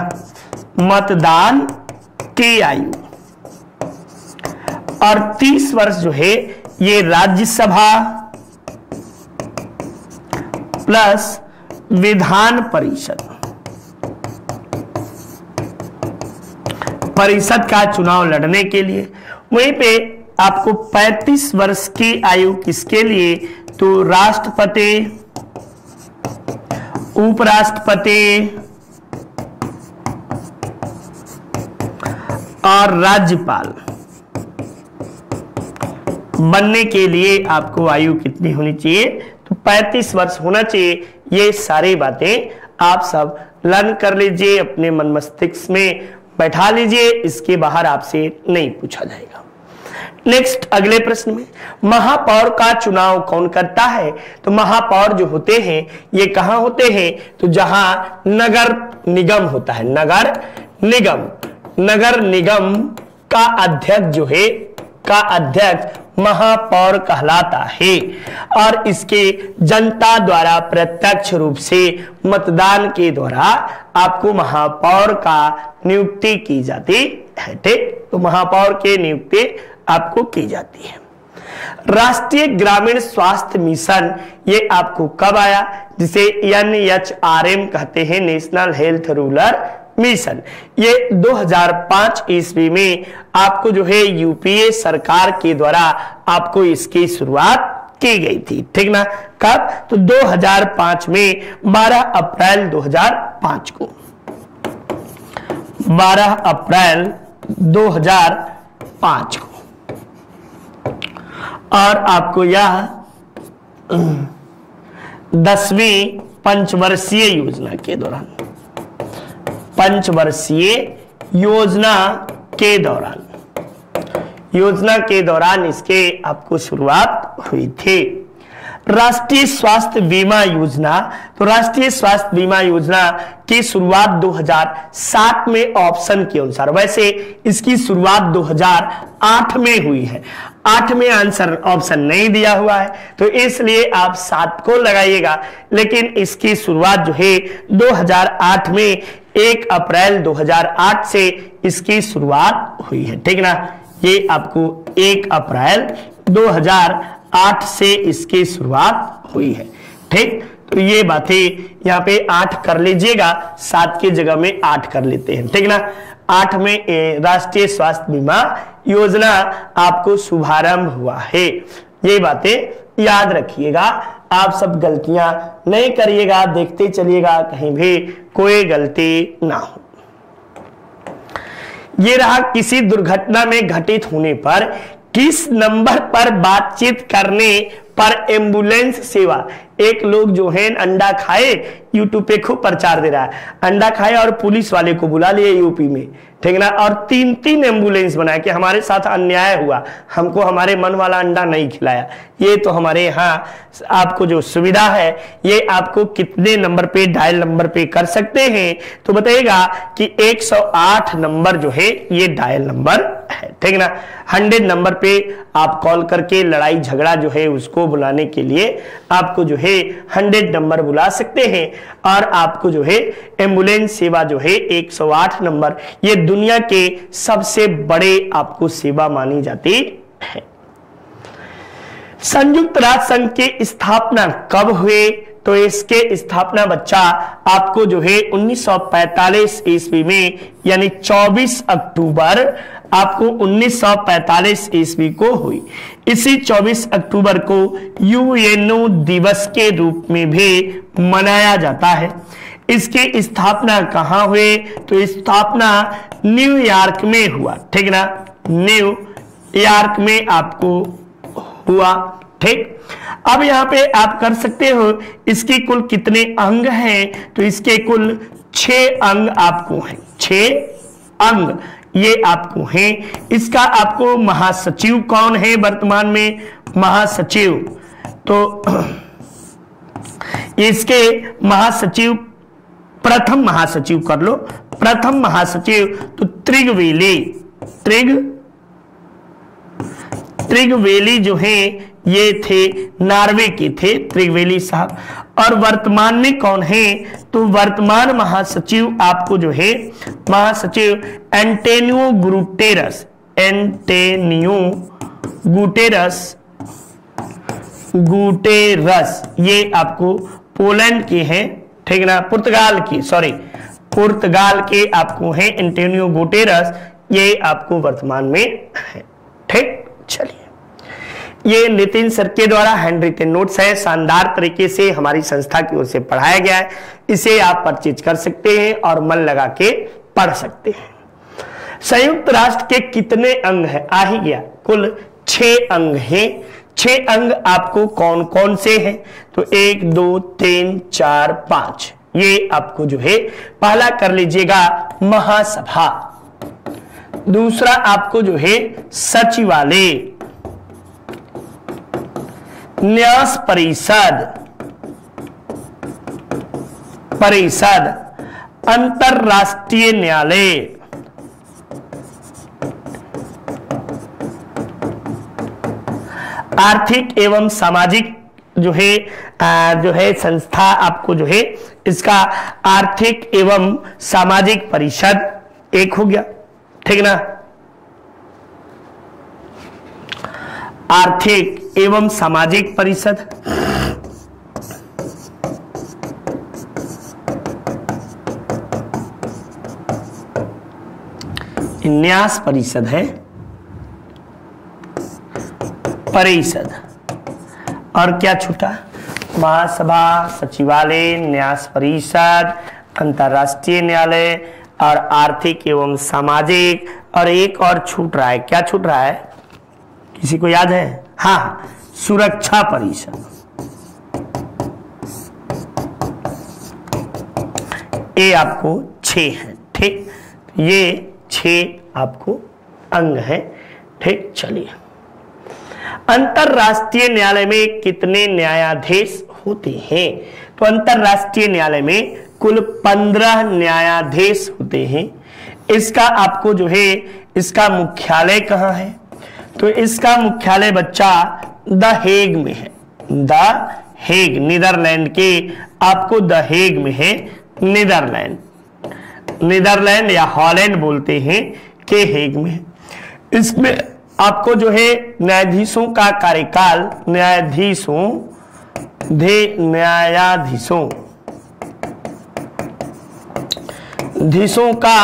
मतदान की आयु। और तीस वर्ष जो है ये राज्यसभा प्लस विधान परिषद परिषद का चुनाव लड़ने के लिए। वहीं पे आपको पैंतीस वर्ष की आयु किसके लिए, तो राष्ट्रपति, उपराष्ट्रपति और राज्यपाल बनने के लिए आपको आयु कितनी होनी चाहिए, तो पैंतीस वर्ष होना चाहिए। ये सारी बातें आप सब लर्न कर लीजिए, अपने मन मस्तिष्क में बैठा लीजिए, इसके बाहर आपसे नहीं पूछा जाएगा। नेक्स्ट, अगले प्रश्न में महापौर का चुनाव कौन करता है, तो महापौर जो होते हैं ये कहां होते हैं, तो जहां नगर निगम होता है, नगर निगम नगर निगम का अध्यक्ष जो है का अध्यक्ष महापौर कहलाता है, और इसके जनता द्वारा प्रत्यक्ष रूप से मतदान के द्वारा आपको महापौर का नियुक्ति की जाती है, ठीक। तो महापौर के नियुक्ति आपको की जाती है। राष्ट्रीय ग्रामीण स्वास्थ्य मिशन ये आपको कब आया, जिसे एन एच आर एम कहते हैं, नेशनल हेल्थ रूरल मिशन, ये दो हज़ार पाँच ईस्वी में आपको जो है यूपीए सरकार के द्वारा आपको इसकी शुरुआत की गई थी, ठीक ना। कब, तो दो हज़ार पाँच में बारह अप्रैल दो हज़ार पाँच को बारह अप्रैल दो हज़ार पाँच को। और आपको यह दसवीं पंचवर्षीय योजना के दौरान पंचवर्षीय योजना के दौरान योजना के दौरान इसके आपको शुरुआत हुई थी। राष्ट्रीय स्वास्थ्य बीमा योजना, तो राष्ट्रीय स्वास्थ्य बीमा योजना की शुरुआत दो हज़ार सात में ऑप्शन के अनुसार, वैसे इसकी शुरुआत दो हज़ार आठ में हुई है, आठ में आंसर ऑप्शन नहीं दिया हुआ है तो इसलिए आप सात को लगाइएगा, लेकिन इसकी शुरुआत जो है दो हज़ार आठ में एक अप्रैल दो हज़ार आठ से इसकी शुरुआत हुई है, ठीक ना। ये आपको एक अप्रैल दो हज़ार आठ से इसकी शुरुआत हुई है, ठीक। तो ये बातें यहाँ पे आठ कर लीजिएगा, सात की जगह में आठ कर लेते हैं, ठीक ना। आठ में राष्ट्रीय स्वास्थ्य बीमा योजना आपको शुभारंभ हुआ है, ये बातें याद रखिएगा। आप सब गलतियां नहीं करिएगा, देखते चलिएगा कहीं भी कोई गलती ना हो। ये रहा, किसी दुर्घटना में घटित होने पर किस नंबर पर बातचीत करने पर एम्बुलेंस सेवा। एक लोग जो है अंडा खाए, यूट्यूब पे खूब प्रचार दे रहा है, अंडा खाए और पुलिस वाले को बुला लिए यूपी में, ठीक ना, और तीन तीन एम्बुलेंस बनाया कि हमारे साथ अन्याय हुआ, हमको हमारे मन वाला अंडा नहीं खिलाया। ये तो हमारे यहाँ आपको जो सुविधा है, ये आपको कितने नंबर पे, डायल नंबर पे कर सकते हैं, तो बताइएगा कि एक सौ आठ नंबर जो है ये डायल नंबर है, ठीक ना। सौ नंबर पे आप कॉल करके लड़ाई झगड़ा जो है उसको बुलाने के लिए आपको जो है सौ नंबर बुला सकते हैं, और आपको जो है एम्बुलेंस सेवा जो है एक सौ आठ नंबर, ये दुनिया के सबसे बड़े आपको सेवा मानी जाती है। संयुक्त राष्ट्र संघ की स्थापना कब हुए, तो इसके स्थापना बच्चा आपको जो है उन्नीस सौ पैंतालीस ईस्वी में, यानी चौबीस अक्टूबर आपको उन्नीस सौ पैंतालीस ईस्वी को हुई। इसी चौबीस अक्टूबर को यूएनओ दिवस के रूप में भी मनाया जाता है। इसकी स्थापना कहाँ हुए, तो स्थापना न्यूयॉर्क में हुआ, ठीक ना, न्यूयॉर्क में आपको हुआ, ठीक। अब यहाँ पे आप कर सकते हो इसके कुल कितने अंग हैं, तो इसके कुल छह अंग आपको हैं, छह अंग ये आपको हैं। इसका आपको महासचिव कौन है वर्तमान में, महासचिव तो इसके महासचिव प्रथम महासचिव कर लो, प्रथम महासचिव तो त्रिगवे ली, त्रिग त्रिगवेली जो है ये थे, नॉर्वे के थे त्रिगवेली साहब। और वर्तमान में कौन है, तो वर्तमान महासचिव आपको जो है महासचिव Antonio Guterres, Antonio Guterres Guterres ये आपको पोलैंड के हैं, ठीक ना, पुर्तगाल के, सॉरी पुर्तगाल के आपको हैं एंटोनियो गुटेरेस, ये आपको वर्तमान में है, ठीक। चलिए, ये नितिन सर के द्वारा हैंड रिटन नोट्स है, शानदार तरीके से हमारी संस्था की ओर से पढ़ाया गया है, इसे आप परचेज कर सकते हैं और मन लगा के पढ़ सकते हैं। संयुक्त राष्ट्र के कितने अंग हैं, आ ही गया, कुल छह अंग हैं। छह अंग आपको कौन कौन से हैं, तो एक दो तीन चार पांच, ये आपको जो है पहला कर लीजिएगा महासभा, दूसरा आपको जो है सचिवालय, न्यास परिषद परिषद अंतरराष्ट्रीय न्यायालय, आर्थिक एवं सामाजिक जो है आ, जो है संस्था आपको जो है इसका आर्थिक एवं सामाजिक परिषद एक हो गया, ठीक ना, आर्थिक एवं सामाजिक परिषद। न्यास परिषद है, परिषद, और क्या छूटा, महासभा, सचिवालय, न्यास परिषद, अंतरराष्ट्रीय न्यायालय और आर्थिक एवं सामाजिक, और एक और छूट रहा है, क्या छूट रहा है, किसी को याद है, हाँ, सुरक्षा परिषद, ये आपको छह है, ये छह आपको अंग हैं। ठीक, चलिए अंतरराष्ट्रीय न्यायालय में कितने न्यायाधीश होते हैं? तो अंतरराष्ट्रीय न्यायालय में कुल पंद्रह न्यायाधीश होते हैं। इसका आपको जो है इसका मुख्यालय कहाँ है? तो इसका मुख्यालय बच्चा द हेग में है। द हेग नीदरलैंड के आपको द हेग में है। नीदरलैंड नीदरलैंड या हॉलैंड बोलते हैं के हेग में है। इसमें आपको जो है न्यायाधीशों का कार्यकाल न्यायाधीशों धे न्यायाधीशों धीशों का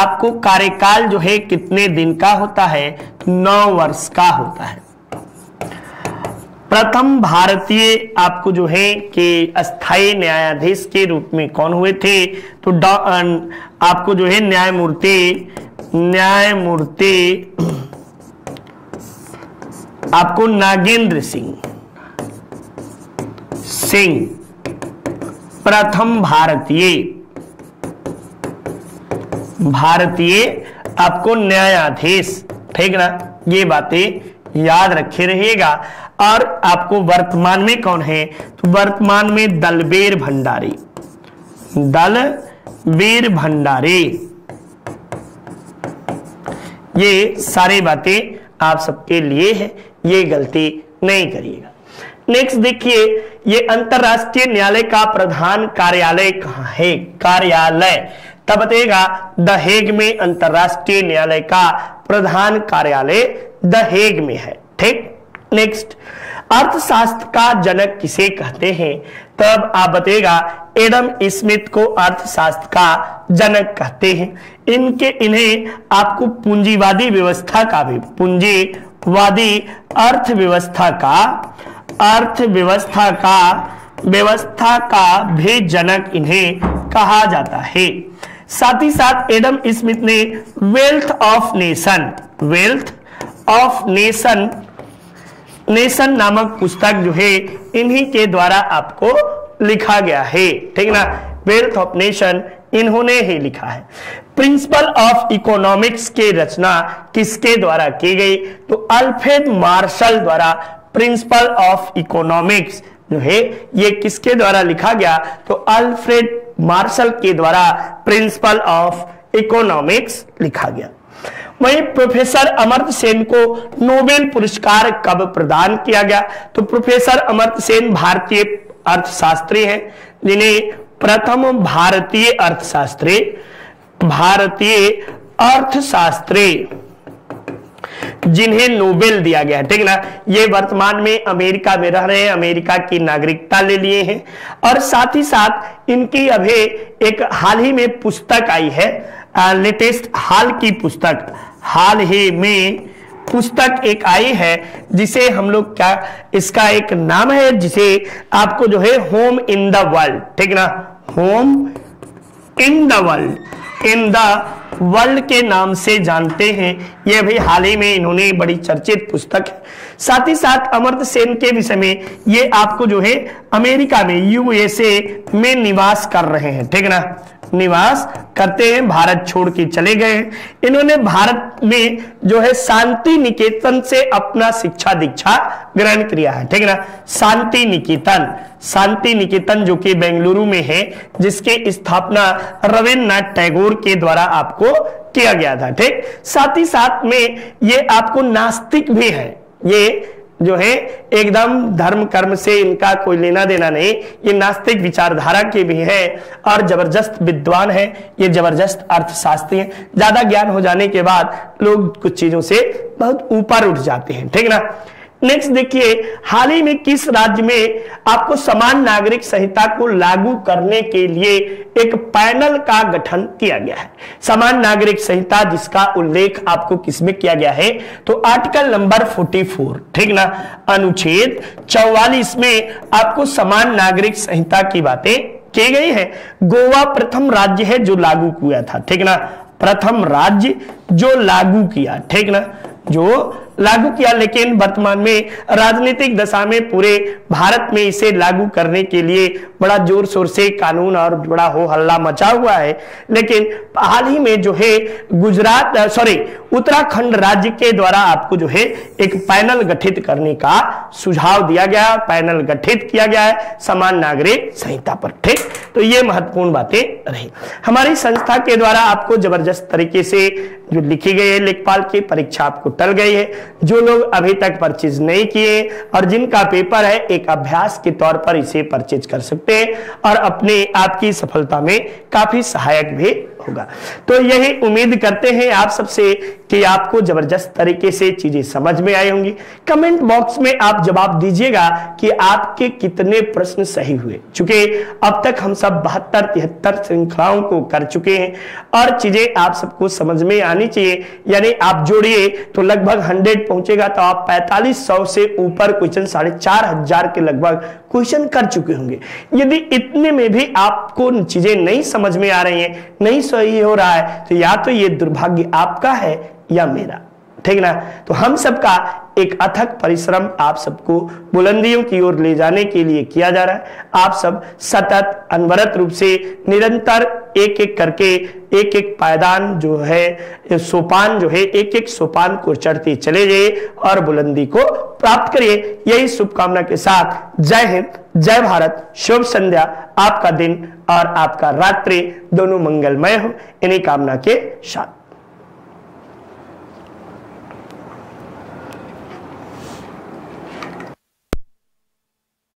आपको कार्यकाल जो है कितने दिन का होता है? नौ वर्ष का होता है। प्रथम भारतीय आपको जो है कि अस्थायी न्यायाधीश के रूप में कौन हुए थे? तो आपको जो है न्यायमूर्ति न्यायमूर्ति आपको नागेंद्र सिंह सिंह प्रथम भारतीय भारतीय आपको न्यायाधीश। ठीक ना, ये बातें याद रखे रहिएगा। और आपको वर्तमान में कौन है? तो वर्तमान में दलबीर भंडारी दलबीर भंडारी। ये सारी बातें आप सबके लिए है, ये गलती नहीं करिएगा। नेक्स्ट देखिए, ये अंतरराष्ट्रीय न्यायालय का प्रधान कार्यालय कहाँ है? कार्यालय तब बताइएगा द हेग में अंतरराष्ट्रीय न्यायालय का प्रधान कार्यालय द हेग में है। ठीक, नेक्स्ट अर्थशास्त्र का जनक किसे कहते हैं? तब आप बताइएगा एडम स्मिथ को अर्थशास्त्र का जनक कहते हैं। इनके इन्हें आपको पूंजीवादी व्यवस्था का भी पूंजीवादी अर्थव्यवस्था का अर्थव्यवस्था का व्यवस्था का भी जनक इन्हें कहा जाता है। साथ ही साथ एडम स्मिथ ने wealth of nation wealth of nation nation नामक पुस्तक जो है इन्हीं के द्वारा आपको लिखा गया है। ठीक ना, वेल्थ ऑफ नेशन इन्होंने ही लिखा है। प्रिंसिपल ऑफ इकोनॉमिक्स की रचना किसके द्वारा की गई? तो अल्फ्रेड मार्शल द्वारा प्रिंसिपल ऑफ इकोनॉमिक्स जो है ये किसके द्वारा लिखा गया? तो अल्फ्रेड मार्शल के द्वारा प्रिंसिपल ऑफ इकोनॉमिक्स लिखा गया। वहीं प्रोफेसर अमर्त्य सेन को नोबेल पुरस्कार कब प्रदान किया गया? तो प्रोफेसर अमर्त्य सेन भारतीय अर्थशास्त्री हैं, जिन्हें प्रथम भारतीय अर्थशास्त्री भारतीय अर्थशास्त्री जिन्हें नोबेल दिया गया है। ठीक ना, ये वर्तमान में अमेरिका में रह रहे हैं, अमेरिका की नागरिकता ले लिए हैं। और साथ ही साथ इनकी अभी एक हाल ही में पुस्तक आई है, लेटेस्ट हाल की पुस्तक हाल ही में पुस्तक एक आई है, जिसे हम लोग क्या इसका एक नाम है जिसे आपको जो है होम इन द वर्ल्ड। ठीक ना, home in the world in the world के नाम से जानते हैं। यह भी हाल ही में इन्होंने बड़ी चर्चित पुस्तक है। साथ ही साथ अमर्त्य सेन के विषय में ये आपको जो है अमेरिका में यूएसए में निवास कर रहे हैं। ठीक ना, निवास करते हैं, भारत छोड़ के चले गए। इन्होंने भारत में जो है शांति निकेतन से अपना शिक्षा दीक्षा ग्रहण किया है। ठीक ना, शांति निकेतन शांति निकेतन जो कि बेंगलुरु में है, जिसकी स्थापना रविन्द्रनाथ टैगोर के द्वारा आपको किया गया था। ठीक, साथ ही साथ में ये आपको नास्तिक भी है। ये जो है एकदम धर्म कर्म से इनका कोई लेना देना नहीं, ये नास्तिक विचारधारा के भी हैं और जबरदस्त विद्वान हैं। ये जबरदस्त अर्थशास्त्री हैं। ज्यादा ज्ञान हो जाने के बाद लोग कुछ चीजों से बहुत ऊपर उठ जाते हैं। ठीक ना, नेक्स्ट देखिए, हाल ही में किस राज्य में आपको समान नागरिक संहिता को लागू करने के लिए एक पैनल का गठन किया गया है? समान नागरिक संहिता जिसका उल्लेख आपको किसमें किया गया है? तो आर्टिकल नंबर चौवालीस। ठीक ना, अनुच्छेद चौवालीस में आपको समान नागरिक संहिता की बातें की गई है। गोवा प्रथम राज्य है जो लागू किया था। ठीक ना, प्रथम राज्य जो लागू किया। ठीक ना, जो लागू किया, लेकिन वर्तमान में राजनीतिक दशा में पूरे भारत में इसे लागू करने के लिए बड़ा जोर शोर से कानून और बड़ा हो हल्ला मचा हुआ है। लेकिन हाल ही में जो है गुजरात सॉरी उत्तराखंड राज्य के द्वारा आपको जो है एक पैनल गठित करने का सुझाव दिया गया, पैनल गठित किया गया है समान नागरिक संहिता पर। ठीक, तो ये महत्वपूर्ण बातें रही। हमारी संस्था के द्वारा आपको जबरदस्त तरीके से जो लिखी गई है लेखपाल की परीक्षा आपको टल गई है। जो लोग अभी तक परचेज नहीं किए और जिनका पेपर है, एक अभ्यास के तौर पर इसे परचेज कर सकते हैं और अपने आपकी सफलता में काफी सहायक भी होगा। तो यही उम्मीद करते हैं आप सबसे कि आपको जबरदस्त तरीके से चीजें समझ में आई होंगी। कमेंट बॉक्स में आप जवाब दीजिएगा कि आपके कितने प्रश्न सही हुए, चूंकि अब तक हम सब बहत्तर तिहत्तर श्रृंखलाओं को कर चुके हैं और चीजें आप सबको समझ में आनी चाहिए। यानी आप जोड़िए तो लगभग सौ पहुंचेगा, तो आप पैंतालीस सौ से ऊपर क्वेश्चन साढ़े चार हजार के लगभग क्वेश्चन कर चुके होंगे। यदि इतने में भी आपको चीजें नहीं समझ में आ रही है, नहीं सही हो रहा है, तो या तो ये दुर्भाग्य आपका है या मेरा, ठीक ना। तो हम सबका एक अथक परिश्रम आप सबको बुलंदियों की ओर ले जाने के लिए किया जा रहा है। आप सब सतत अनवरत रूप से निरंतर एक एक करके एक एक पायदान जो है सोपान जो है एक एक सोपान को चढ़ते चले जाइए और बुलंदी को प्राप्त करिए। यही शुभकामना के साथ जय हिंद, जय भारत, शुभ संध्या। आपका दिन और आपका रात्रि दोनों मंगलमय हो, इन्हीं कामना के साथ।